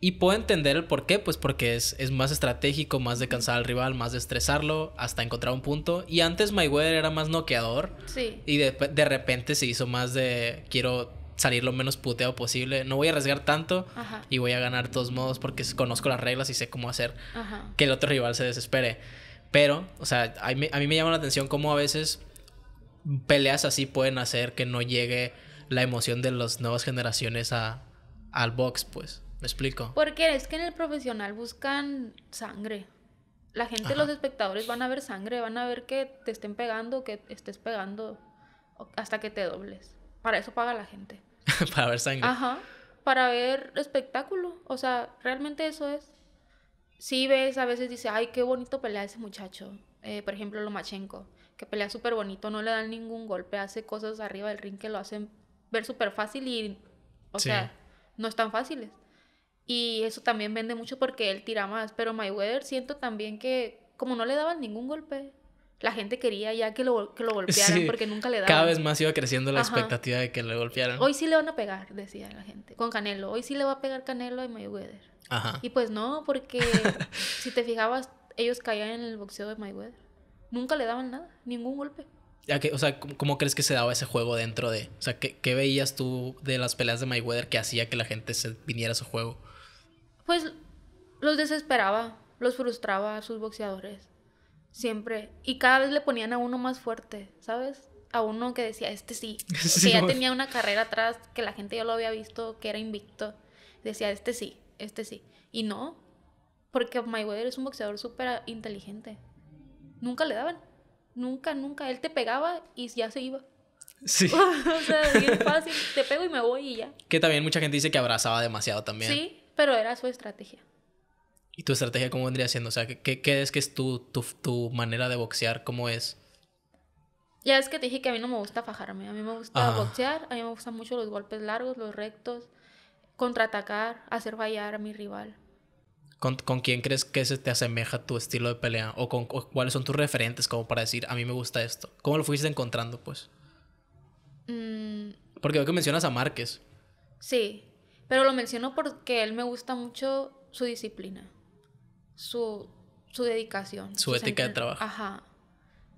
Y puedo entender el por qué, pues porque es, es más estratégico, más de cansar al rival, más de estresarlo hasta encontrar un punto. Y antes Mayweather era más noqueador. Sí. Y de, de repente se hizo más de quiero salir lo menos puteado posible. No voy a arriesgar tanto. Ajá. Y voy a ganar de todos modos porque conozco las reglas y sé cómo hacer Ajá. que el otro rival se desespere. Pero, o sea, a mí, a mí me llama la atención cómo a veces... Peleas así pueden hacer que no llegue la emoción de las nuevas generaciones a, al box, pues. ¿Me explico? Porque es que en el profesional buscan sangre. La gente, Ajá. los espectadores van a ver sangre, van a ver que te estén pegando, que estés pegando hasta que te dobles. Para eso paga la gente. Para ver sangre. Ajá. Para ver espectáculo. O sea, realmente eso es. Sí ves, a veces dice, ay, qué bonito pelea ese muchacho. Eh, por ejemplo, Lomachenko. Que pelea súper bonito, no le dan ningún golpe, hace cosas arriba del ring que lo hacen ver súper fácil y, o sí. sea, no es tan fáciles. Y eso también vende mucho porque él tira más, pero Mayweather siento también que como no le daban ningún golpe, la gente quería ya que lo, que lo golpearan sí. porque nunca le daban. Cada vez más iba creciendo la Ajá. expectativa de que le golpearan. Hoy sí le van a pegar, decía la gente, con Canelo, hoy sí le va a pegar Canelo a Mayweather. Ajá. Y pues no, porque si te fijabas, ellos caían en el boxeo de Mayweather. Nunca le daban nada, ningún golpe. Que, o sea, ¿cómo, ¿cómo crees que se daba ese juego dentro de...? O sea, ¿qué, ¿qué veías tú de las peleas de Mayweather que hacía que la gente se viniera a su juego? Pues los desesperaba, los frustraba a sus boxeadores. Siempre. Y cada vez le ponían a uno más fuerte, ¿sabes? A uno que decía, este sí. sí que ya no. tenía una carrera atrás, que la gente ya lo había visto, que era invicto. Decía, este sí, este sí. Y no, porque Mayweather es un boxeador súper inteligente. Nunca le daban. Nunca, nunca. Él te pegaba y ya se iba. Sí. O sea, bien fácil. Te pego y me voy y ya. Que también mucha gente dice que abrazaba demasiado también. Sí, pero era su estrategia. ¿Y tu estrategia cómo vendría siendo? O sea, ¿qué, qué es que es tu, tu, tu manera de boxear? ¿Cómo es? Ya es que te dije que a mí no me gusta fajarme. A mí me gusta Ajá. boxear. A mí me gustan mucho los golpes largos, los rectos. Contraatacar, hacer fallar a mi rival. ¿Con, con quién crees que se te asemeja tu estilo de pelea? ¿O, con, o cuáles son tus referentes como para decir, a mí me gusta esto? ¿Cómo lo fuiste encontrando, pues? Mm. Porque veo que mencionas a Márquez. Sí, pero lo menciono porque él me gusta mucho su disciplina. Su, su dedicación. Su, su ética de trabajo. Ajá.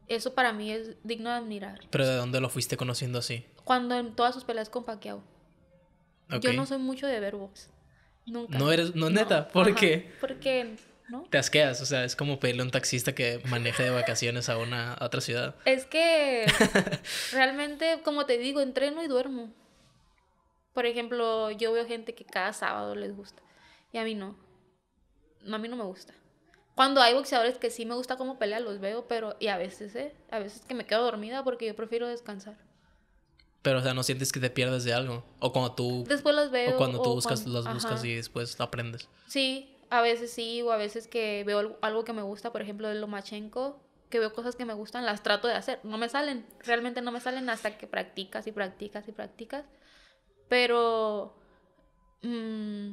Eso para mí es digno de admirar. ¿Pero de dónde lo fuiste conociendo así? Cuando en todas sus peleas con Pacquiao. Okay. Yo no soy mucho de ver box. Nunca. No eres... No, neta. No. ¿Por Ajá. qué? Porque... ¿no? Te asqueas. O sea, es como pedirle a un taxista que maneje de vacaciones a una a otra ciudad. Es que... realmente, como te digo, entreno y duermo. Por ejemplo, yo veo gente que cada sábado les gusta. Y a mí no. A mí no me gusta. Cuando hay boxeadores que sí me gusta cómo pelean, los veo, pero... Y a veces, ¿eh? A veces que me quedo dormida porque yo prefiero descansar. Pero, o sea, ¿no sientes que te pierdes de algo? O cuando tú... Después los veo. O cuando tú o buscas, cuando... las buscas Ajá. y después aprendes. Sí, a veces sí. O a veces que veo algo que me gusta, por ejemplo, de Lomachenko, que veo cosas que me gustan, las trato de hacer. No me salen. Realmente no me salen hasta que practicas y practicas y practicas. Pero... Mmm,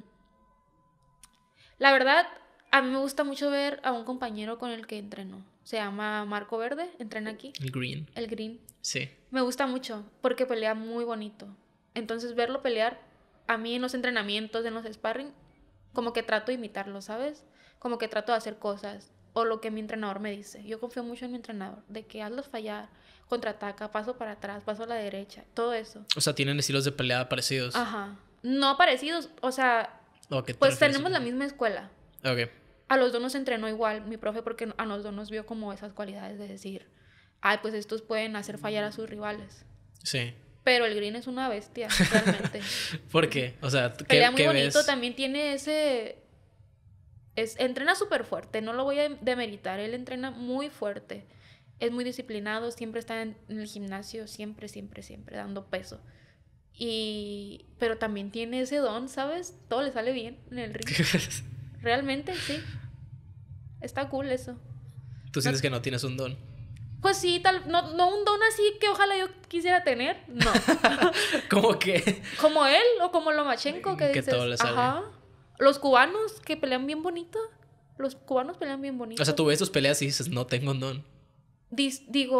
la verdad, a mí me gusta mucho ver a un compañero con el que entreno. Se llama Marco Verde, entrena aquí. El Green. El Green. Sí. Me gusta mucho porque pelea muy bonito. Entonces, verlo pelear, a mí en los entrenamientos, en los sparring, como que trato de imitarlo, ¿sabes? Como que trato de hacer cosas o lo que mi entrenador me dice. Yo confío mucho en mi entrenador, de que hazlos fallar, contraataca, paso para atrás, paso a la derecha, todo eso. O sea, tienen estilos de pelea parecidos. Ajá. No parecidos, o sea... Te pues refieres? Tenemos la misma escuela. Okay. A los dos nos entrenó igual mi profe porque a los dos nos vio como esas cualidades de decir, ay, pues estos pueden hacer fallar a sus rivales. Sí. Pero el Green es una bestia, realmente. ¿Por qué? O sea, ¿qué, pelea muy ¿qué bonito, ves? También tiene ese... Es, entrena súper fuerte, no lo voy a demeritar. Él entrena muy fuerte. Es muy disciplinado, siempre está en el gimnasio, siempre, siempre, siempre, dando peso. Y... Pero también tiene ese don, ¿sabes? Todo le sale bien en el ring. Realmente, sí. Está cool eso. ¿Tú sientes no... que no tienes un don? Pues sí, tal... No, no un don así que ojalá yo quisiera tener. No. ¿Cómo qué? Como él o como Lomachenko, que, que dices... todo le sale. Ajá. Los cubanos que pelean bien bonito. Los cubanos pelean bien bonito. O sea, tú ves sus peleas y dices, no tengo un don. Dis- digo...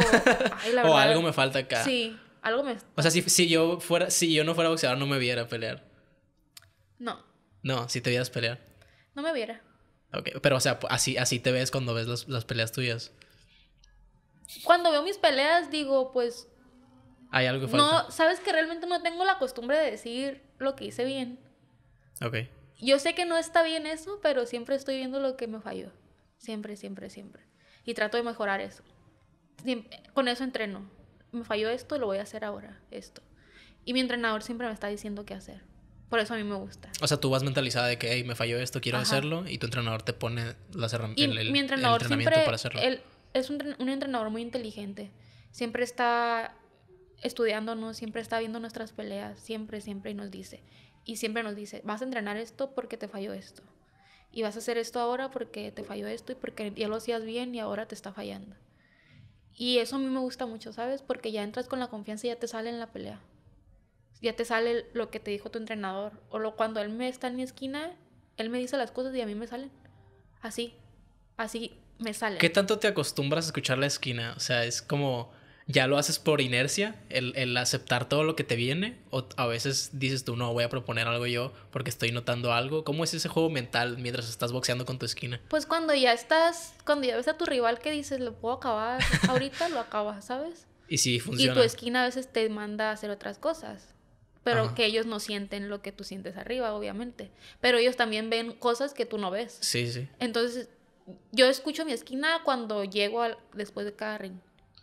Ay, la o verdad, algo me falta acá. Sí. Algo me... O sea, si, si, yo fuera, si yo no fuera boxeador, no me viera pelear. No. No, si te vieras pelear. No me viera. Ok, pero o sea, así, así te ves cuando ves las, las peleas tuyas. Cuando veo mis peleas, digo, pues... Hay algo que falta. No, sabes que realmente no tengo la costumbre de decir lo que hice bien. Ok. Yo sé que no está bien eso, pero siempre estoy viendo lo que me falló. Siempre, siempre, siempre. Y trato de mejorar eso. Siempre, con eso entreno. Me falló esto, lo voy a hacer ahora, esto. Y mi entrenador siempre me está diciendo qué hacer. Por eso a mí me gusta. O sea, tú vas mentalizada de que, hey, me falló esto, quiero Ajá. hacerlo. Y tu entrenador te pone las herramientas, el, el, mi entrenador el entrenamiento siempre, para hacerlo. Él es un, un entrenador muy inteligente. Siempre está estudiándonos, siempre está viendo nuestras peleas. Siempre, siempre. Y nos dice. Y siempre nos dice, vas a entrenar esto porque te falló esto. Y vas a hacer esto ahora porque te falló esto. Y porque ya lo hacías bien y ahora te está fallando. Y eso a mí me gusta mucho, ¿sabes? Porque ya entras con la confianza y ya te sale en la pelea. Ya te sale lo que te dijo tu entrenador. O lo, cuando él me está en mi esquina, él me dice las cosas y a mí me salen. Así. Así me salen. ¿Qué tanto te acostumbras a escuchar la esquina? O sea, es como... ¿Ya lo haces por inercia? El, el aceptar todo lo que te viene. O a veces dices tú, no, voy a proponer algo yo porque estoy notando algo. ¿Cómo es ese juego mental mientras estás boxeando con tu esquina? Pues cuando ya estás, cuando ya ves a tu rival que dices, lo puedo acabar ahorita, lo acabas, ¿sabes? Y sí, funciona. Y tu esquina a veces te manda a hacer otras cosas. Pero Ajá. que ellos no sienten lo que tú sientes arriba, obviamente. Pero ellos también ven cosas que tú no ves. Sí, sí. Entonces, yo escucho mi esquina cuando llego al, después de cada ring.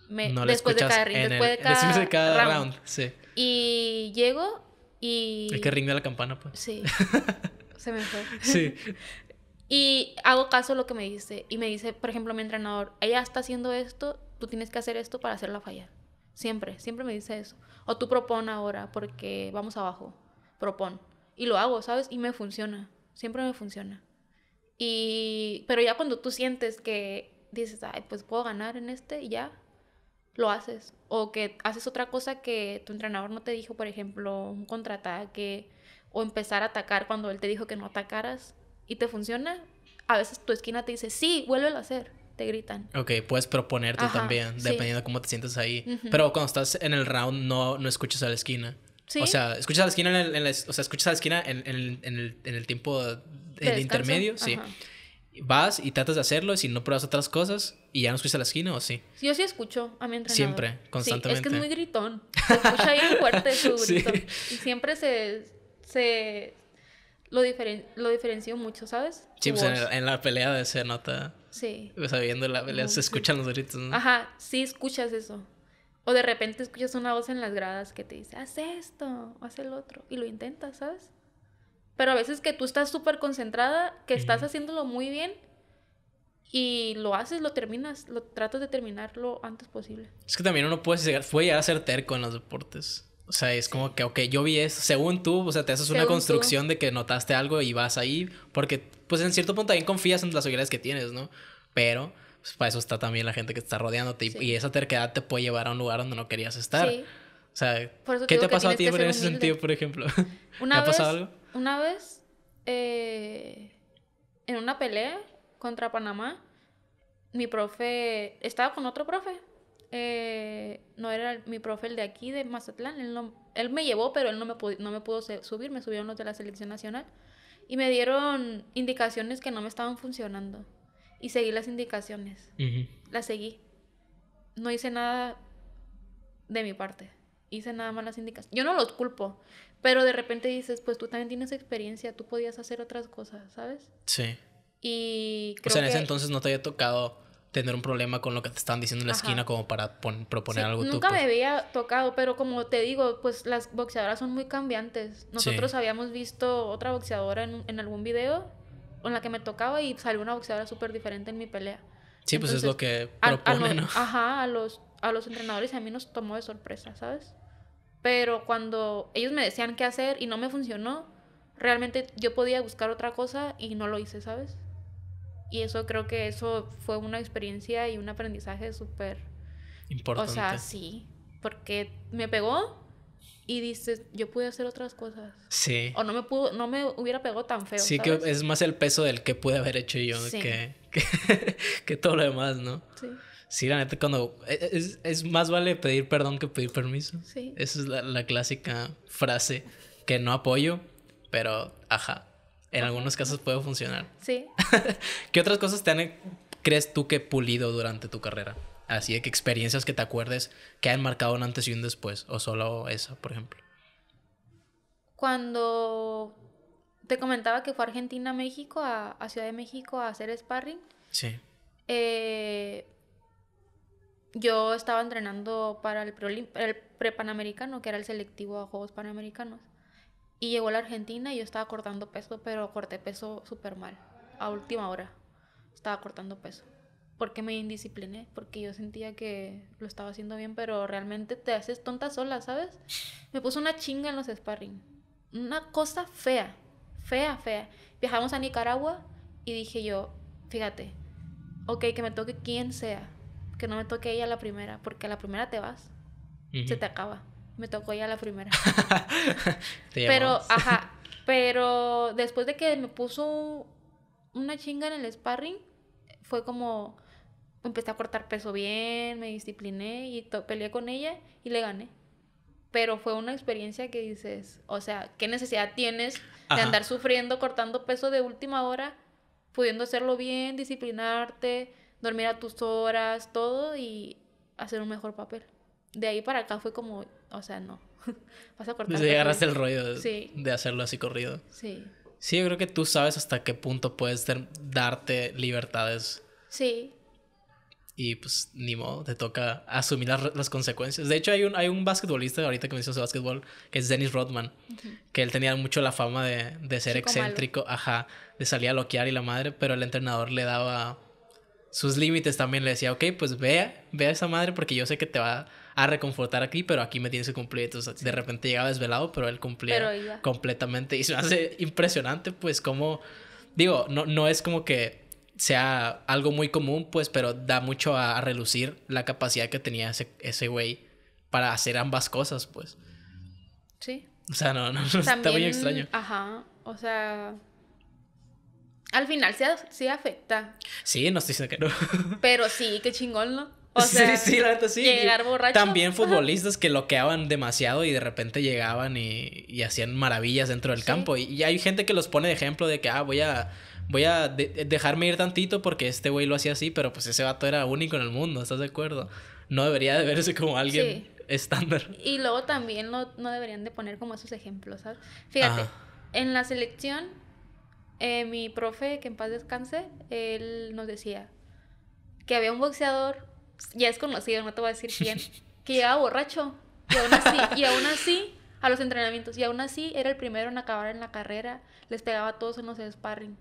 Me, no después de cada ring, después el, de cada, de cada round. round. Sí. Y llego y... Es que ring de la campana, pues. Sí. Se me fue. Sí. Y hago caso a lo que me dice. Y me dice, por ejemplo, mi entrenador, ella está haciendo esto, tú tienes que hacer esto para hacerla fallar. Siempre, siempre me dice eso. O tú propon ahora porque vamos abajo. Propon. Y lo hago, ¿sabes? Y me funciona. Siempre me funciona. Y... Pero ya cuando tú sientes que dices, ay, pues puedo ganar en este, y ya... lo haces, o que haces otra cosa que tu entrenador no te dijo, por ejemplo, un contraataque, o empezar a atacar cuando él te dijo que no atacaras, y te funciona. A veces tu esquina te dice, sí, vuélvelo a hacer, te gritan. Ok, puedes proponerte. Ajá, también, dependiendo sí. de cómo te sientes ahí. Uh-huh. Pero cuando estás en el round, no, no escuchas a la esquina. ¿Sí? O sea, escuchas a la esquina en el, en la, o sea, escuchas a la esquina en, en, en, el, en el tiempo el intermedio, sí. Ajá. Vas y tratas de hacerlo, y si no pruebas otras cosas y ya no escuchas a la esquina, ¿o sí? Yo sí escucho a mi entrenador. Siempre, constantemente. Sí, es que es muy gritón. Se escucha bien fuerte su grito. Sí. Y siempre se... se lo, diferen, lo diferencio mucho, ¿sabes? Sí, pues en, el, en la pelea se nota. Sí. O sea, viendo la pelea no. se escuchan los gritos, ¿no? Ajá, sí escuchas eso. O de repente escuchas una voz en las gradas que te dice, haz esto, haz el otro. Y lo intentas, ¿sabes? Pero a veces que tú estás súper concentrada, que estás haciéndolo muy bien y lo haces, lo terminas, lo tratas de terminar lo antes posible. Es que también uno puede llegar, puede llegar a ser terco en los deportes. O sea, es como que, ok, yo vi esto. Según tú, o sea, te haces según una construcción tú. de que notaste algo y vas ahí. Porque, pues, en cierto punto también confías en las habilidades que tienes, ¿no? Pero, pues, para eso está también la gente que te está rodeándote. Sí. Y, y esa terquedad te puede llevar a un lugar donde no querías estar. Sí. O sea, ¿qué te ha pasado a ti en ese sentido, por ejemplo? ¿Te ha pasado algo? Una vez, eh, en una pelea contra Panamá, mi profe... Estaba con otro profe. Eh, no era mi profe el de aquí, de Mazatlán. Él, no, él me llevó, pero él no me, no me pudo subir. Me subieron los de la selección nacional. Y me dieron indicaciones que no me estaban funcionando. Y seguí las indicaciones. Uh-huh. Las seguí. No hice nada de mi parte. Hice nada más las indicaciones. Yo no los culpo. Pero de repente dices, pues tú también tienes experiencia, tú podías hacer otras cosas, ¿sabes? Sí. Y creo o sea, en ese que... entonces no te había tocado tener un problema con lo que te estaban diciendo en la Ajá. esquina como para pon- proponer sí, algo nunca tú. Nunca pues... me había tocado, pero como te digo, pues las boxeadoras son muy cambiantes. Nosotros sí. habíamos visto otra boxeadora en, en algún video en la que me tocaba y salió una boxeadora súper diferente en mi pelea. Sí, entonces, pues es lo que propone, a, a ¿no? Los, ajá, a los, a los entrenadores a mí nos tomó de sorpresa, ¿sabes? Pero cuando ellos me decían qué hacer y no me funcionó, realmente yo podía buscar otra cosa y no lo hice, ¿sabes? Y eso creo que eso fue una experiencia y un aprendizaje súper... importante. O sea, sí, porque me pegó y dices, yo pude hacer otras cosas. Sí. O no me pudo, no me hubiera pegado tan feo, sí, ¿sabes? Que es más el peso del que pude haber hecho yo sí. que, que, que todo lo demás, ¿no? Sí. Sí, la neta, cuando... Es, es más vale pedir perdón que pedir permiso. Sí. Esa es la, la clásica frase que no apoyo, pero ajá. En ajá. algunos casos puede funcionar. Sí. ¿Qué otras cosas te han, crees tú que pulido durante tu carrera? Así de que experiencias que te acuerdes que han marcado un antes y un después. O solo esa, por ejemplo. Cuando te comentaba que fue a Argentina, México, a, a Ciudad de México a hacer sparring. Sí. Eh... Yo estaba entrenando para el pre-panamericano, que era el selectivo a Juegos Panamericanos. Y llegó a la Argentina y yo estaba cortando peso, pero corté peso súper mal. A última hora estaba cortando peso. Porque me indiscipliné, porque yo sentía que lo estaba haciendo bien, pero realmente te haces tonta sola, ¿sabes? Me puso una chinga en los sparring. Una cosa fea, fea, fea. Viajamos a Nicaragua y dije yo, fíjate, ok, que me toque quien sea. Que no me toque ella la primera, porque a la primera te vas. Uh-huh. Se te acaba. Me tocó ella la primera. Pero, ajá, pero después de que me puso una chinga en el sparring, fue como, empecé a cortar peso bien, me discipliné y to- peleé con ella y le gané. Pero fue una experiencia que dices, o sea, ¿qué necesidad tienes de Ajá. andar sufriendo, cortando peso de última hora, pudiendo hacerlo bien, disciplinarte, dormir a tus horas, todo y hacer un mejor papel? De ahí para acá fue como, o sea, no. Vas a cortar. Desde agarraste el rollo de, sí. de hacerlo así corrido. Sí. Sí, yo creo que tú sabes hasta qué punto puedes ter, darte libertades. Sí. Y pues ni modo, te toca asumir las, las consecuencias. De hecho, hay un, hay un basquetbolista ahorita que mencionas de básquetbol, que es Dennis Rodman. Uh-huh. Que él tenía mucho la fama de, de ser Chico excéntrico, malo. Ajá, de salir a loquear y la madre, pero el entrenador le daba sus límites también. Le decía, ok, pues ve, ve a esa madre porque yo sé que te va a reconfortar aquí, pero aquí me tienes que cumplir. Entonces, de repente llegaba desvelado, pero él cumplía pero completamente. Y se me hace impresionante, pues, como... Digo, no, no es como que sea algo muy común, pues, pero da mucho a, a relucir la capacidad que tenía ese, ese güey para hacer ambas cosas, pues. Sí. O sea, no, no, no también, está muy extraño. Ajá, o sea... Al final sí, sí afecta. Sí, no estoy diciendo que no. Pero sí, qué chingón, ¿no? O sea, sí, sí, la verdad, sí. Llegar borracho. También futbolistas que loqueaban demasiado y de repente llegaban y, y hacían maravillas dentro del sí. campo. Y, y hay gente que los pone de ejemplo de que, ah, voy a, voy a de dejarme ir tantito porque este güey lo hacía así, pero pues ese vato era único en el mundo, ¿estás de acuerdo? No debería de verse como alguien sí. estándar. Y luego también no, no deberían de poner como esos ejemplos, ¿sabes? Fíjate, ajá. En la selección, eh, mi profe, que en paz descanse, él nos decía que había un boxeador... Ya es conocido, no te voy a decir quién, que llegaba borracho. Y aún así, y aún así a los entrenamientos. Y aún así era el primero en acabar en la carrera. Les pegaba a todos en los sparring.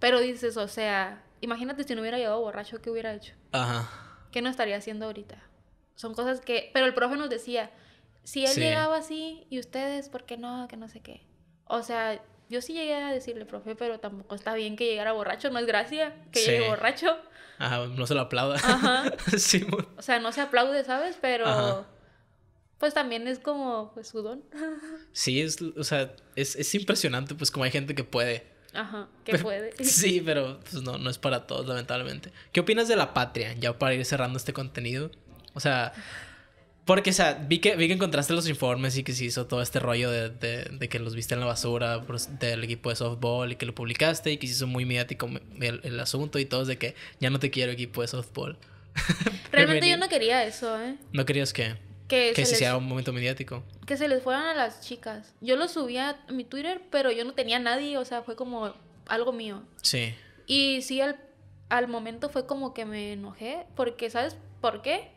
Pero dices, o sea, imagínate si no hubiera llegado borracho, ¿qué hubiera hecho? Ajá. ¿Qué no estaría haciendo ahorita? Son cosas que... Pero el profe nos decía, si él sí. llegaba así, ¿y ustedes? ¿Por qué no? Que no sé qué. O sea, yo sí llegué a decirle, profe, pero tampoco está bien que llegara borracho. No es gracia que sí. llegue borracho. Ajá, no se lo aplauda. Ajá. Sí, bueno. O sea, no se aplaude, ¿sabes? Pero ajá. pues también es como pues su don. Sí, es, o sea, es, es impresionante pues como hay gente que puede. Ajá, que pero, puede. Sí, pero pues no, no es para todos, lamentablemente. ¿Qué opinas de la patria? Ya para ir cerrando este contenido. O sea, porque, o sea, vi que, vi que encontraste los informes y que se hizo todo este rollo de, de, de que los viste en la basura del equipo de softball y que lo publicaste y que se hizo muy mediático el, el asunto y todos de que ya no te quiero equipo de softball. Realmente yo no quería eso, ¿eh? ¿No querías qué? Que, que se, se les... hiciera un momento mediático. Que se les fueran a las chicas. Yo lo subía a mi Twitter, pero yo no tenía a nadie, o sea, fue como algo mío. Sí. Y sí, al, al momento fue como que me enojé, porque, ¿sabes por qué?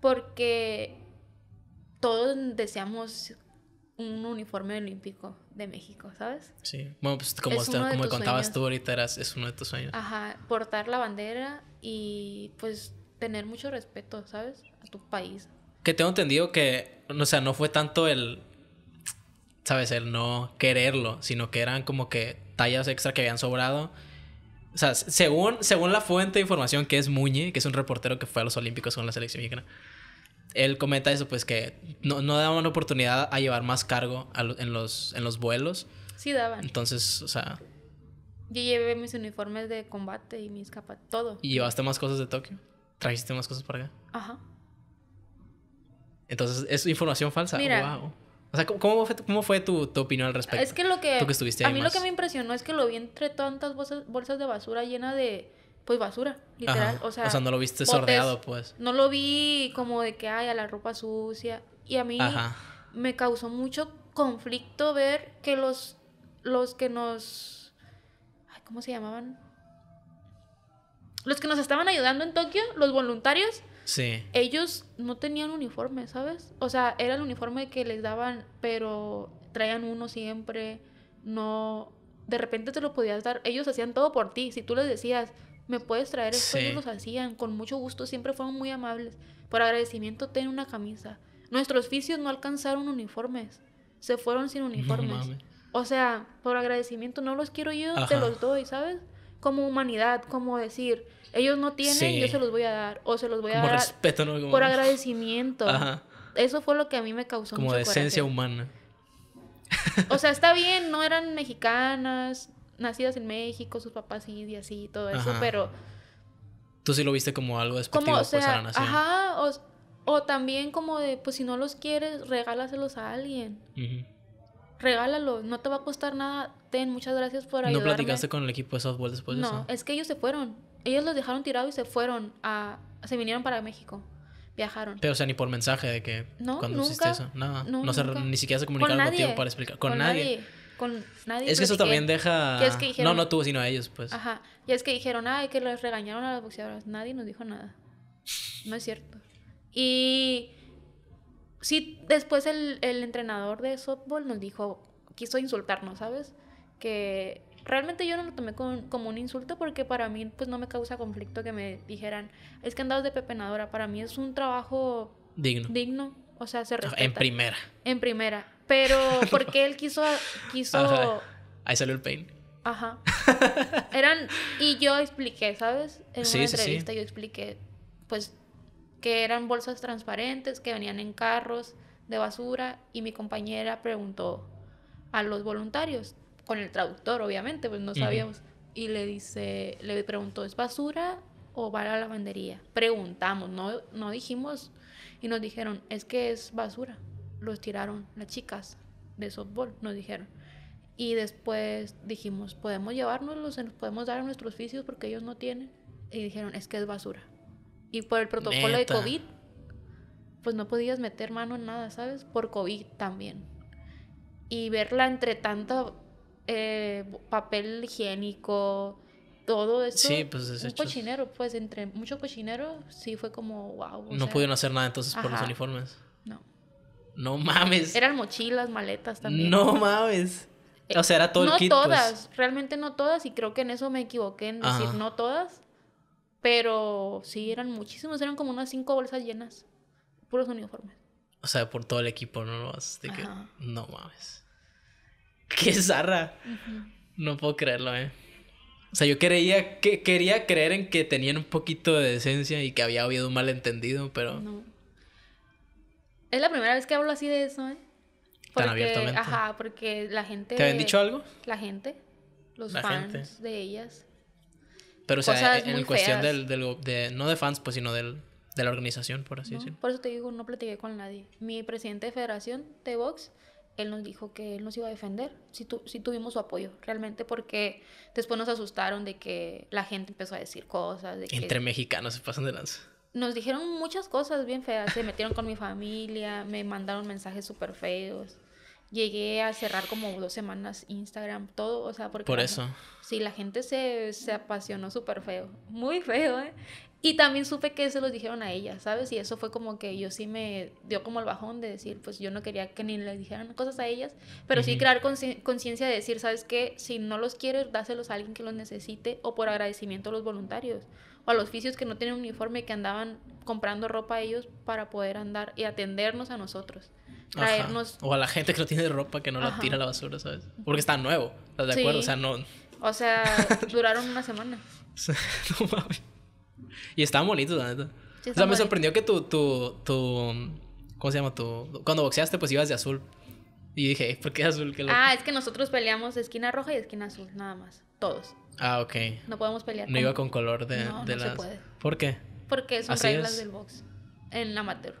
Porque todos deseamos un uniforme olímpico de México, ¿sabes? Sí. Bueno, pues como, te, como contabas sueños. Tú ahorita, eras, es uno de tus sueños. Ajá, portar la bandera y pues tener mucho respeto, ¿sabes? A tu país. Que tengo entendido que, o sea, no fue tanto el, ¿sabes? El no quererlo, sino que eran como que tallas extra que habían sobrado. O sea, según, según la fuente de información que es Muñe, que es un reportero que fue a los Olímpicos con la selección mexicana, él comenta eso, pues que no, no daban oportunidad a llevar más cargo a lo, en, los, en los vuelos. Sí daban. Entonces, o sea... Yo llevé mis uniformes de combate y mis capas, todo. ¿Y llevaste más cosas de Tokio? ¿Trajiste más cosas para acá? Ajá. Entonces, ¿es información falsa? Mira. Wow. O sea, ¿cómo fue, cómo fue tu, tu opinión al respecto? Es que lo que... Tú que estuviste ahí a mí más. Lo que me impresionó es que lo vi entre tantas bolsas, bolsas de basura llena de... Pues basura, literal. Ajá. O sea... O sea, no lo viste botes, sordeado, pues. No lo vi como de que, ay, a la ropa sucia. Y a mí ajá. me causó mucho conflicto ver que los... Los que nos... Ay, ¿cómo se llamaban? Los que nos estaban ayudando en Tokio, los voluntarios... Sí. Ellos no tenían uniforme, ¿sabes? O sea, era el uniforme que les daban, pero traían uno siempre. No, de repente te lo podías dar. Ellos hacían todo por ti. Si tú les decías, me puedes traer esto, sí. ellos los hacían con mucho gusto. Siempre fueron muy amables. Por agradecimiento, ten una camisa. Nuestros oficios no alcanzaron uniformes. Se fueron sin uniformes. No, o sea, por agradecimiento, no los quiero yo, ajá. te los doy, ¿sabes? Como humanidad, como decir, ellos no tienen, sí. yo se los voy a dar. O se los voy a como dar respeto, ¿no? Como... por agradecimiento. Ajá. Eso fue lo que a mí me causó como mucho coraje. Como de esencia humana. O sea, está bien, no eran mexicanas, nacidas en México, sus papás sí, y así, todo eso, ajá. pero... Tú sí lo viste como algo despectivo, como, o sea, pues, a la nación. Ajá, o, o también como de, pues si no los quieres, regálaselos a alguien. Uh-huh. Regálalo, no te va a costar nada. Ten, muchas gracias por ayudarme. ¿No platicaste con el equipo de softball después de no, eso? No, es que ellos se fueron. Ellos los dejaron tirados y se fueron a... Se vinieron para México. Viajaron. Pero, o sea, ni por mensaje de que... No, cuando nunca. Eso. No, no, no se, ni siquiera se comunicaron contigo para explicar. Con, con nadie. nadie. con nadie. Es que eso también deja... Que es que dijeron... No, no tú, sino a ellos, pues. Ajá. Y es que dijeron, ay, que los regañaron a los boxeadores. Nadie nos dijo nada. No es cierto. Y... Sí, después el, el entrenador de softball nos dijo... Quiso insultarnos, ¿sabes? Que... Realmente yo no lo tomé con, como un insulto, porque para mí pues no me causa conflicto que me dijeran es que andabas de pepenadora. Para mí es un trabajo digno, digno o sea, se respeta. En primera. En primera. Pero porque él quiso... quiso ajá. Ahí salió el pain. Ajá. Eran... Y yo expliqué, ¿sabes? En sí, una sí, entrevista sí. yo expliqué pues que eran bolsas transparentes, que venían en carros de basura, y mi compañera preguntó a los voluntarios... Con el traductor, obviamente, pues no sabíamos. Uh-huh. Y le dice, le preguntó, ¿es basura o va a la lavandería? Preguntamos, no, no dijimos. Y nos dijeron, es que es basura. Los tiraron las chicas de softball, nos dijeron. Y después dijimos, podemos llevárnoslos, se nos podemos dar a nuestros fisios porque ellos no tienen. Y dijeron, es que es basura. Y por el protocolo Neta. de COVID, pues no podías meter mano en nada, ¿sabes? Por COVID también. Y verla entre tanta... Eh, papel higiénico, todo eso. Sí, pues es un cochinero, pues entre mucho cochinero, sí fue como wow. No sea, pudieron hacer nada entonces ajá. por los uniformes. No. No mames. Eran mochilas, maletas también. No mames. Eh, o sea, era todo no el kit. No todas, pues. Realmente no todas, y creo que en eso me equivoqué en decir ajá. no todas, pero sí eran muchísimos, eran como unas cinco bolsas llenas, puros uniformes. O sea, por todo el equipo, no más, de que, no mames. ¡Qué zarra! Uh-huh. No puedo creerlo, ¿eh? O sea, yo creía, que, quería creer en que tenían un poquito de decencia y que había habido un malentendido, pero... No. Es la primera vez que hablo así de eso, ¿eh? Porque, tan abiertamente. Ajá, porque la gente... ¿Te habían dicho algo? La gente. Los la fans gente. de ellas. Pero, o sea, Cosas en, en cuestión del, del... de no de fans, pues, sino del, de la organización, por así no, decirlo. Por eso te digo, no platiqué con nadie. Mi presidente de federación de box... Él nos dijo que él nos iba a defender, si, tu, si tuvimos su apoyo, realmente, porque después nos asustaron de que la gente empezó a decir cosas. De Entre que mexicanos se pasan de lanza. Nos dijeron muchas cosas bien feas, se metieron con mi familia, me mandaron mensajes súper feos. Llegué a cerrar como dos semanas Instagram, todo, o sea, porque... Por eso. Bueno, sí, la gente se, se apasionó súper feo, muy feo, ¿eh? Y también supe que se los dijeron a ella, ¿sabes? Y eso fue como que yo sí me dio como el bajón de decir, pues yo no quería que ni les dijeran cosas a ellas, pero uh-huh. sí crear conciencia de decir, ¿sabes qué? Si no los quieres, dáselos a alguien que los necesite, o por agradecimiento a los voluntarios, o a los oficios que no tienen uniforme, que andaban comprando ropa a ellos para poder andar y atendernos a nosotros. Traernos... Ajá. O a la gente que no tiene ropa, que no Ajá. la tira a la basura, ¿sabes? Porque está nuevo, ¿estás de sí. acuerdo? O sea, no... O sea, duraron una semana. No mames. Y estaban bonitos, la neta. Sí, o sea, me bonito. sorprendió que tu, tu, tu... ¿Cómo se llama? Tu... Cuando boxeaste, pues ibas de azul. Y dije, ¿por qué azul? ¿Qué ah, es que nosotros peleamos esquina roja y esquina azul, nada más. Todos. Ah, ok. No podemos pelear. No con... iba con color de, no, de no las... No, se puede. ¿Por qué? Porque son Así reglas es. del box. En amateur.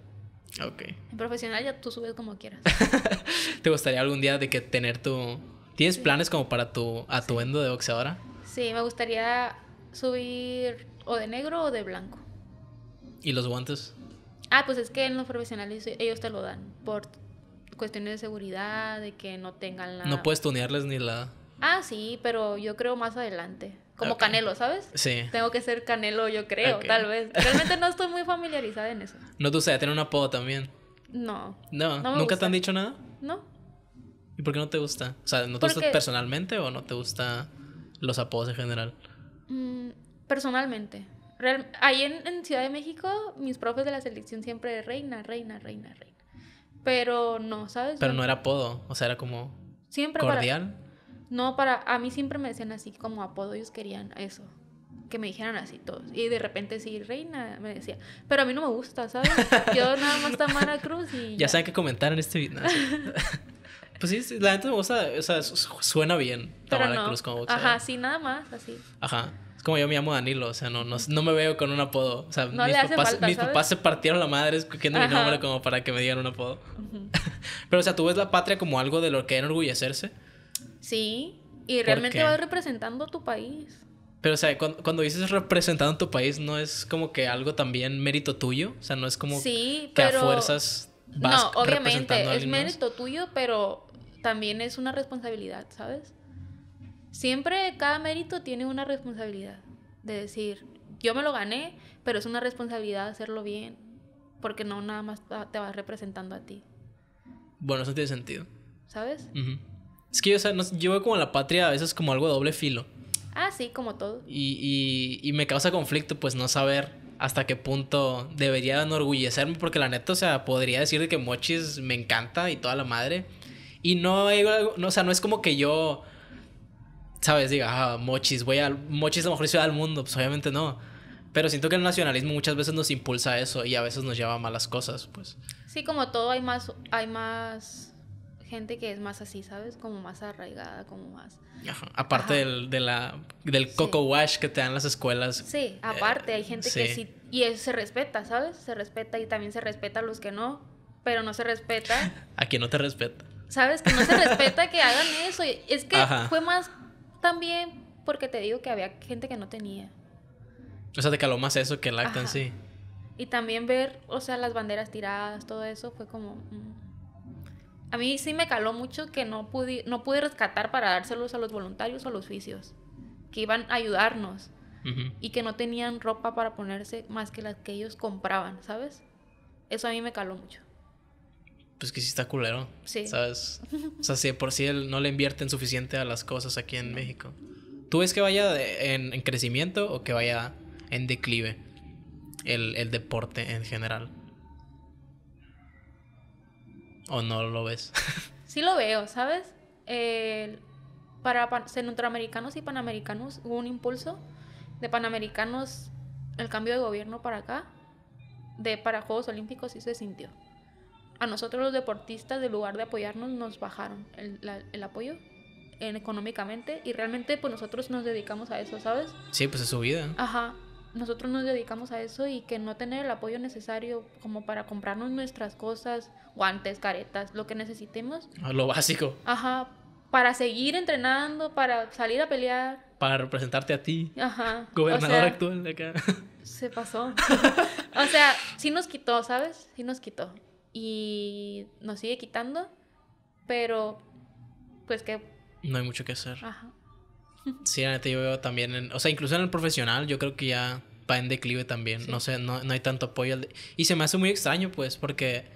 Ok. En profesional ya tú subes como quieras. ¿Te gustaría algún día de que tener tu... ¿Tienes sí. planes como para tu atuendo sí. de boxeadora? Sí, me gustaría subir... O de negro o de blanco. ¿Y los guantes? Ah, pues es que en los profesionales ellos te lo dan. Por cuestiones de seguridad, de que no tengan la... No puedes tunearles ni la... Ah, sí, pero yo creo más adelante. Como okay. Canelo, ¿sabes? Sí. Tengo que ser Canelo, yo creo, okay. tal vez. Realmente no estoy muy familiarizada en eso. ¿No te gustaría tener un apodo también? No. No, no ¿Nunca gusta. te han dicho nada? No. ¿Y por qué no te gusta? O sea, ¿no te Porque... gusta personalmente o no te gustan los apodos en general? Mm. Personalmente. Real, ahí en, en Ciudad de México, mis profes de la selección siempre de reina, reina, reina, reina. Pero no, ¿sabes? Pero no era apodo, o sea, era como siempre cordial. Para, no, para... A mí siempre me decían así como apodo, ellos querían eso. Que me dijeran así todos. Y de repente sí, reina, me decía. Pero a mí no me gusta, ¿sabes? Yo nada más Tamara Cruz y... Ya, ya saben qué comentar en este video. No, pues sí, la gente me gusta, o sea, suena bien Tamara no. Cruz como boxeadora. Ajá, sí, nada más, así. Ajá. Como yo me llamo Danilo, o sea, no, no, no me veo con un apodo. O sea, no mis, papás, falta, mis papás se partieron la madre escogiendo Ajá. mi nombre como para que me digan un apodo. Uh-huh. Pero, o sea, ¿tú ves la patria como algo de lo que enorgullecerse? Sí, y realmente vas representando tu país. Pero, o sea, cuando, cuando dices representando tu país, ¿no es como que algo también mérito tuyo? O sea, ¿no es como sí, que pero... a fuerzas vas representando a alguien más? No, obviamente, es mérito tuyo, pero también es una responsabilidad, ¿sabes? Siempre cada mérito tiene una responsabilidad. De decir, yo me lo gané, pero es una responsabilidad hacerlo bien. Porque no nada más te vas representando a ti. Bueno, eso tiene sentido. ¿Sabes? Uh-huh. Es que, o sea, no, yo veo como la patria a veces como algo de doble filo. Ah, sí, como todo. Y, y, y me causa conflicto, pues, no saber hasta qué punto debería enorgullecerme. Porque la neta, o sea, podría decir de que Mochis me encanta y toda la madre. Y no, no, o sea, no es como que yo... ¿Sabes? Diga, ah, Mochis, voy a... Mochis es la mejor ciudad del mundo. Pues obviamente no. Pero siento que el nacionalismo muchas veces nos impulsa a eso y a veces nos lleva a malas cosas, pues. Sí, como todo, hay más... Hay más gente que es más así, ¿sabes? Como más arraigada, como más... Ajá. Aparte Ajá. Del, de la, del coco sí. wash que te dan las escuelas. Sí, aparte. Eh, hay gente sí. que sí... Y eso se respeta, ¿sabes? Se respeta y también se respeta a los que no. Pero no se respeta... A quien no te respeta. ¿Sabes? Que no se respeta que hagan eso. Es que Ajá. fue más... También porque te digo que había gente que no tenía. O sea, te caló más eso que el acto en sí. Y también ver, o sea, las banderas tiradas, todo eso fue como... Mm. A mí sí me caló mucho que no pude, no pude rescatar para dárselos a los voluntarios o a los oficios. Que iban a ayudarnos. Uh-huh. Y que no tenían ropa para ponerse más que las que ellos compraban, ¿sabes? Eso a mí me caló mucho. Pues que sí está culero, sí. ¿sabes? O sea, si de por sí él no le invierten suficiente a las cosas aquí en no. México. ¿Tú ves que vaya de, en, en crecimiento o que vaya en declive el, el deporte en general? ¿O no lo ves? Sí lo veo, ¿sabes? Eh, para centroamericanos y panamericanos hubo un impulso. De panamericanos, el cambio de gobierno para acá, de para Juegos Olímpicos sí se sintió. A nosotros los deportistas, en lugar de apoyarnos, nos bajaron el, la, el apoyo en, económicamente. Y realmente, pues, nosotros nos dedicamos a eso, ¿sabes? Sí, pues es su vida. Ajá. Nosotros nos dedicamos a eso y que no tener el apoyo necesario como para comprarnos nuestras cosas, guantes, caretas, lo que necesitemos. Ah, lo básico. Ajá. Para seguir entrenando, para salir a pelear. Para representarte a ti. Ajá. Gobernador, o sea, actual de acá. Se pasó. O sea, sí nos quitó, ¿sabes? Sí nos quitó. Y nos sigue quitando, pero pues que... No hay mucho que hacer. Ajá. Sí, la neta yo veo también, en, o sea, incluso en el profesional yo creo que ya va en declive también. Sí. No sé, no, no hay tanto apoyo. Al de... Y se me hace muy extraño, pues, porque,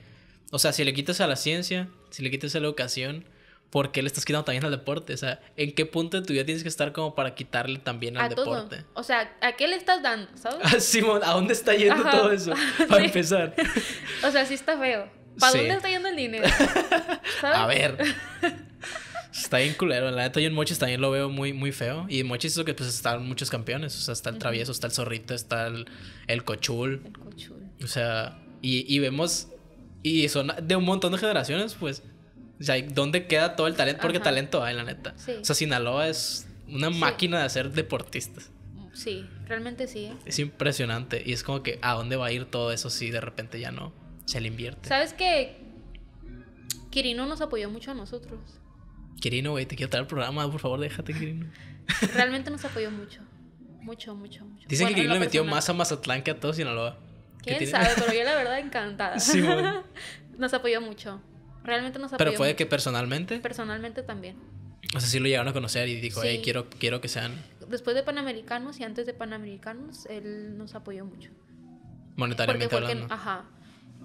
o sea, si le quitas a la ciencia, si le quitas a la educación, ¿por qué le estás quitando también al deporte? O sea, ¿en qué punto de tu vida tienes que estar como para quitarle también al deporte? Todo. O sea, ¿a qué le estás dando? ¿Sabes? Simón, ¿a dónde está yendo Ajá. todo eso? Para sí. empezar. O sea, sí está feo. ¿Para sí. dónde está yendo el dinero? ¿Sabes? A ver. Está bien culero. La neta yo en Mochis también lo veo muy, muy feo. Y en Mochis es lo que pues están muchos campeones. O sea, está el Travieso, está el Zorrito, está el, el Cochul. El Cochul. O sea, y, y vemos... Y son de un montón de generaciones, pues... O sea, ¿dónde queda todo el talento? Porque Ajá. talento hay, la neta. Sí. O sea, Sinaloa es una sí. máquina de hacer deportistas. Sí, realmente sí. ¿eh? Es impresionante. Y es como que, ¿a dónde va a ir todo eso si de repente ya no se le invierte? ¿Sabes qué? Quirino nos apoyó mucho a nosotros. Quirino, güey, te quiero traer el programa. Por favor, déjate, Quirino. Realmente nos apoyó mucho. Mucho, mucho, mucho. Dicen bueno, que Quirino le metió más a Mazatlán que a todo Sinaloa. ¿Quién sabe? Pero yo la verdad encantada. Sí, bueno. Nos apoyó mucho. Realmente nos apoyó. ¿Pero fue de que personalmente? Personalmente también. O sea, sí lo llegaron a conocer y dijo, sí. hey, quiero, quiero que sean... Después de Panamericanos y antes de Panamericanos, él nos apoyó mucho. Monetariamente porque, hablando. Porque, ajá.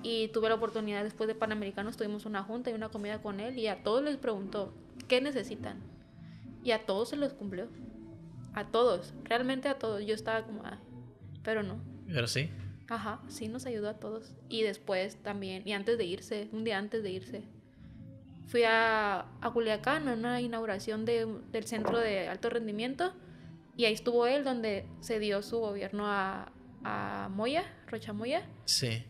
Y tuve la oportunidad, después de Panamericanos, tuvimos una junta y una comida con él y a todos les preguntó, ¿qué necesitan? Y a todos se los cumplió. A todos. Realmente a todos. Yo estaba como, ah, pero no. Pero sí. Ajá, sí, nos ayudó a todos. Y después también, y antes de irse, un día antes de irse, fui a, a Culiacán a una inauguración de, del centro de alto rendimiento. Y ahí estuvo él, donde se dio su gobierno a, a Moya, Rocha Moya. Sí.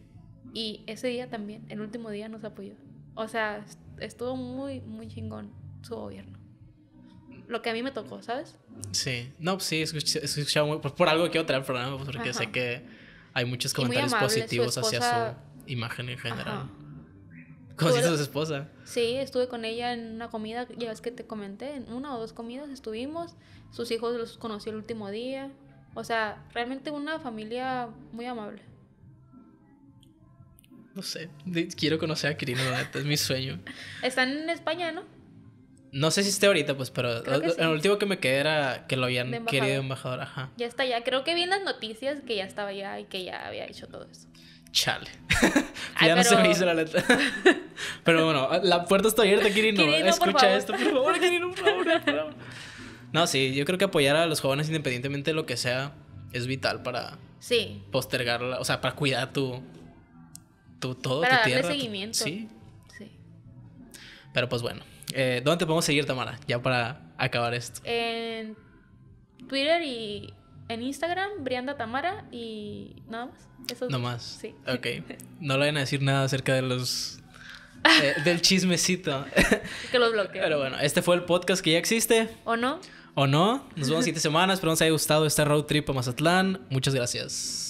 Y ese día también, el último día nos apoyó. O sea, estuvo muy, muy chingón su gobierno. Lo que a mí me tocó, ¿sabes? Sí, no, sí, escuché, escuché muy, por, por algo quiero traer el programa, porque Ajá. sé que... Hay muchos comentarios amable, positivos su esposa... hacia su imagen en general. ¿Conociste a su esposa? Sí, estuve con ella en una comida, ya ves que te comenté, en una o dos comidas estuvimos. Sus hijos los conocí el último día. O sea, realmente una familia muy amable. No sé, quiero conocer a Quirino, es mi sueño. Están en España, ¿no? No sé si esté ahorita, pues, pero el sí. último que me quedé era que lo habían embajador. querido embajador. Ajá. Ya está, ya. Creo que vi en las noticias que ya estaba ya y que ya había hecho todo eso. Chale. Ay, ya pero... no se me hizo la letra. Pero bueno, la puerta está abierta, Quirino. Quirino, escucha esto, por favor, Quirino, por favor, por favor. No, sí, yo creo que apoyar a los jóvenes independientemente de lo que sea es vital para sí. postergarla, o sea, para cuidar tu, tu todo, para tu darle tierra, seguimiento. Tu... Sí. Sí. Pero pues bueno. Eh, ¿Dónde te podemos seguir, Tamara? Ya para acabar esto. En Twitter y en Instagram, Brianda Tamara y nada más. Eso no más. Sí. Ok. No le vayan a decir nada acerca de los... Eh, del chismecito. Que los bloqueo. Pero bueno, este fue el podcast que ya existe. ¿O no? ¿O no? Nos vemos en siete semanas. Espero que os haya gustado esta road trip a Mazatlán. Muchas gracias.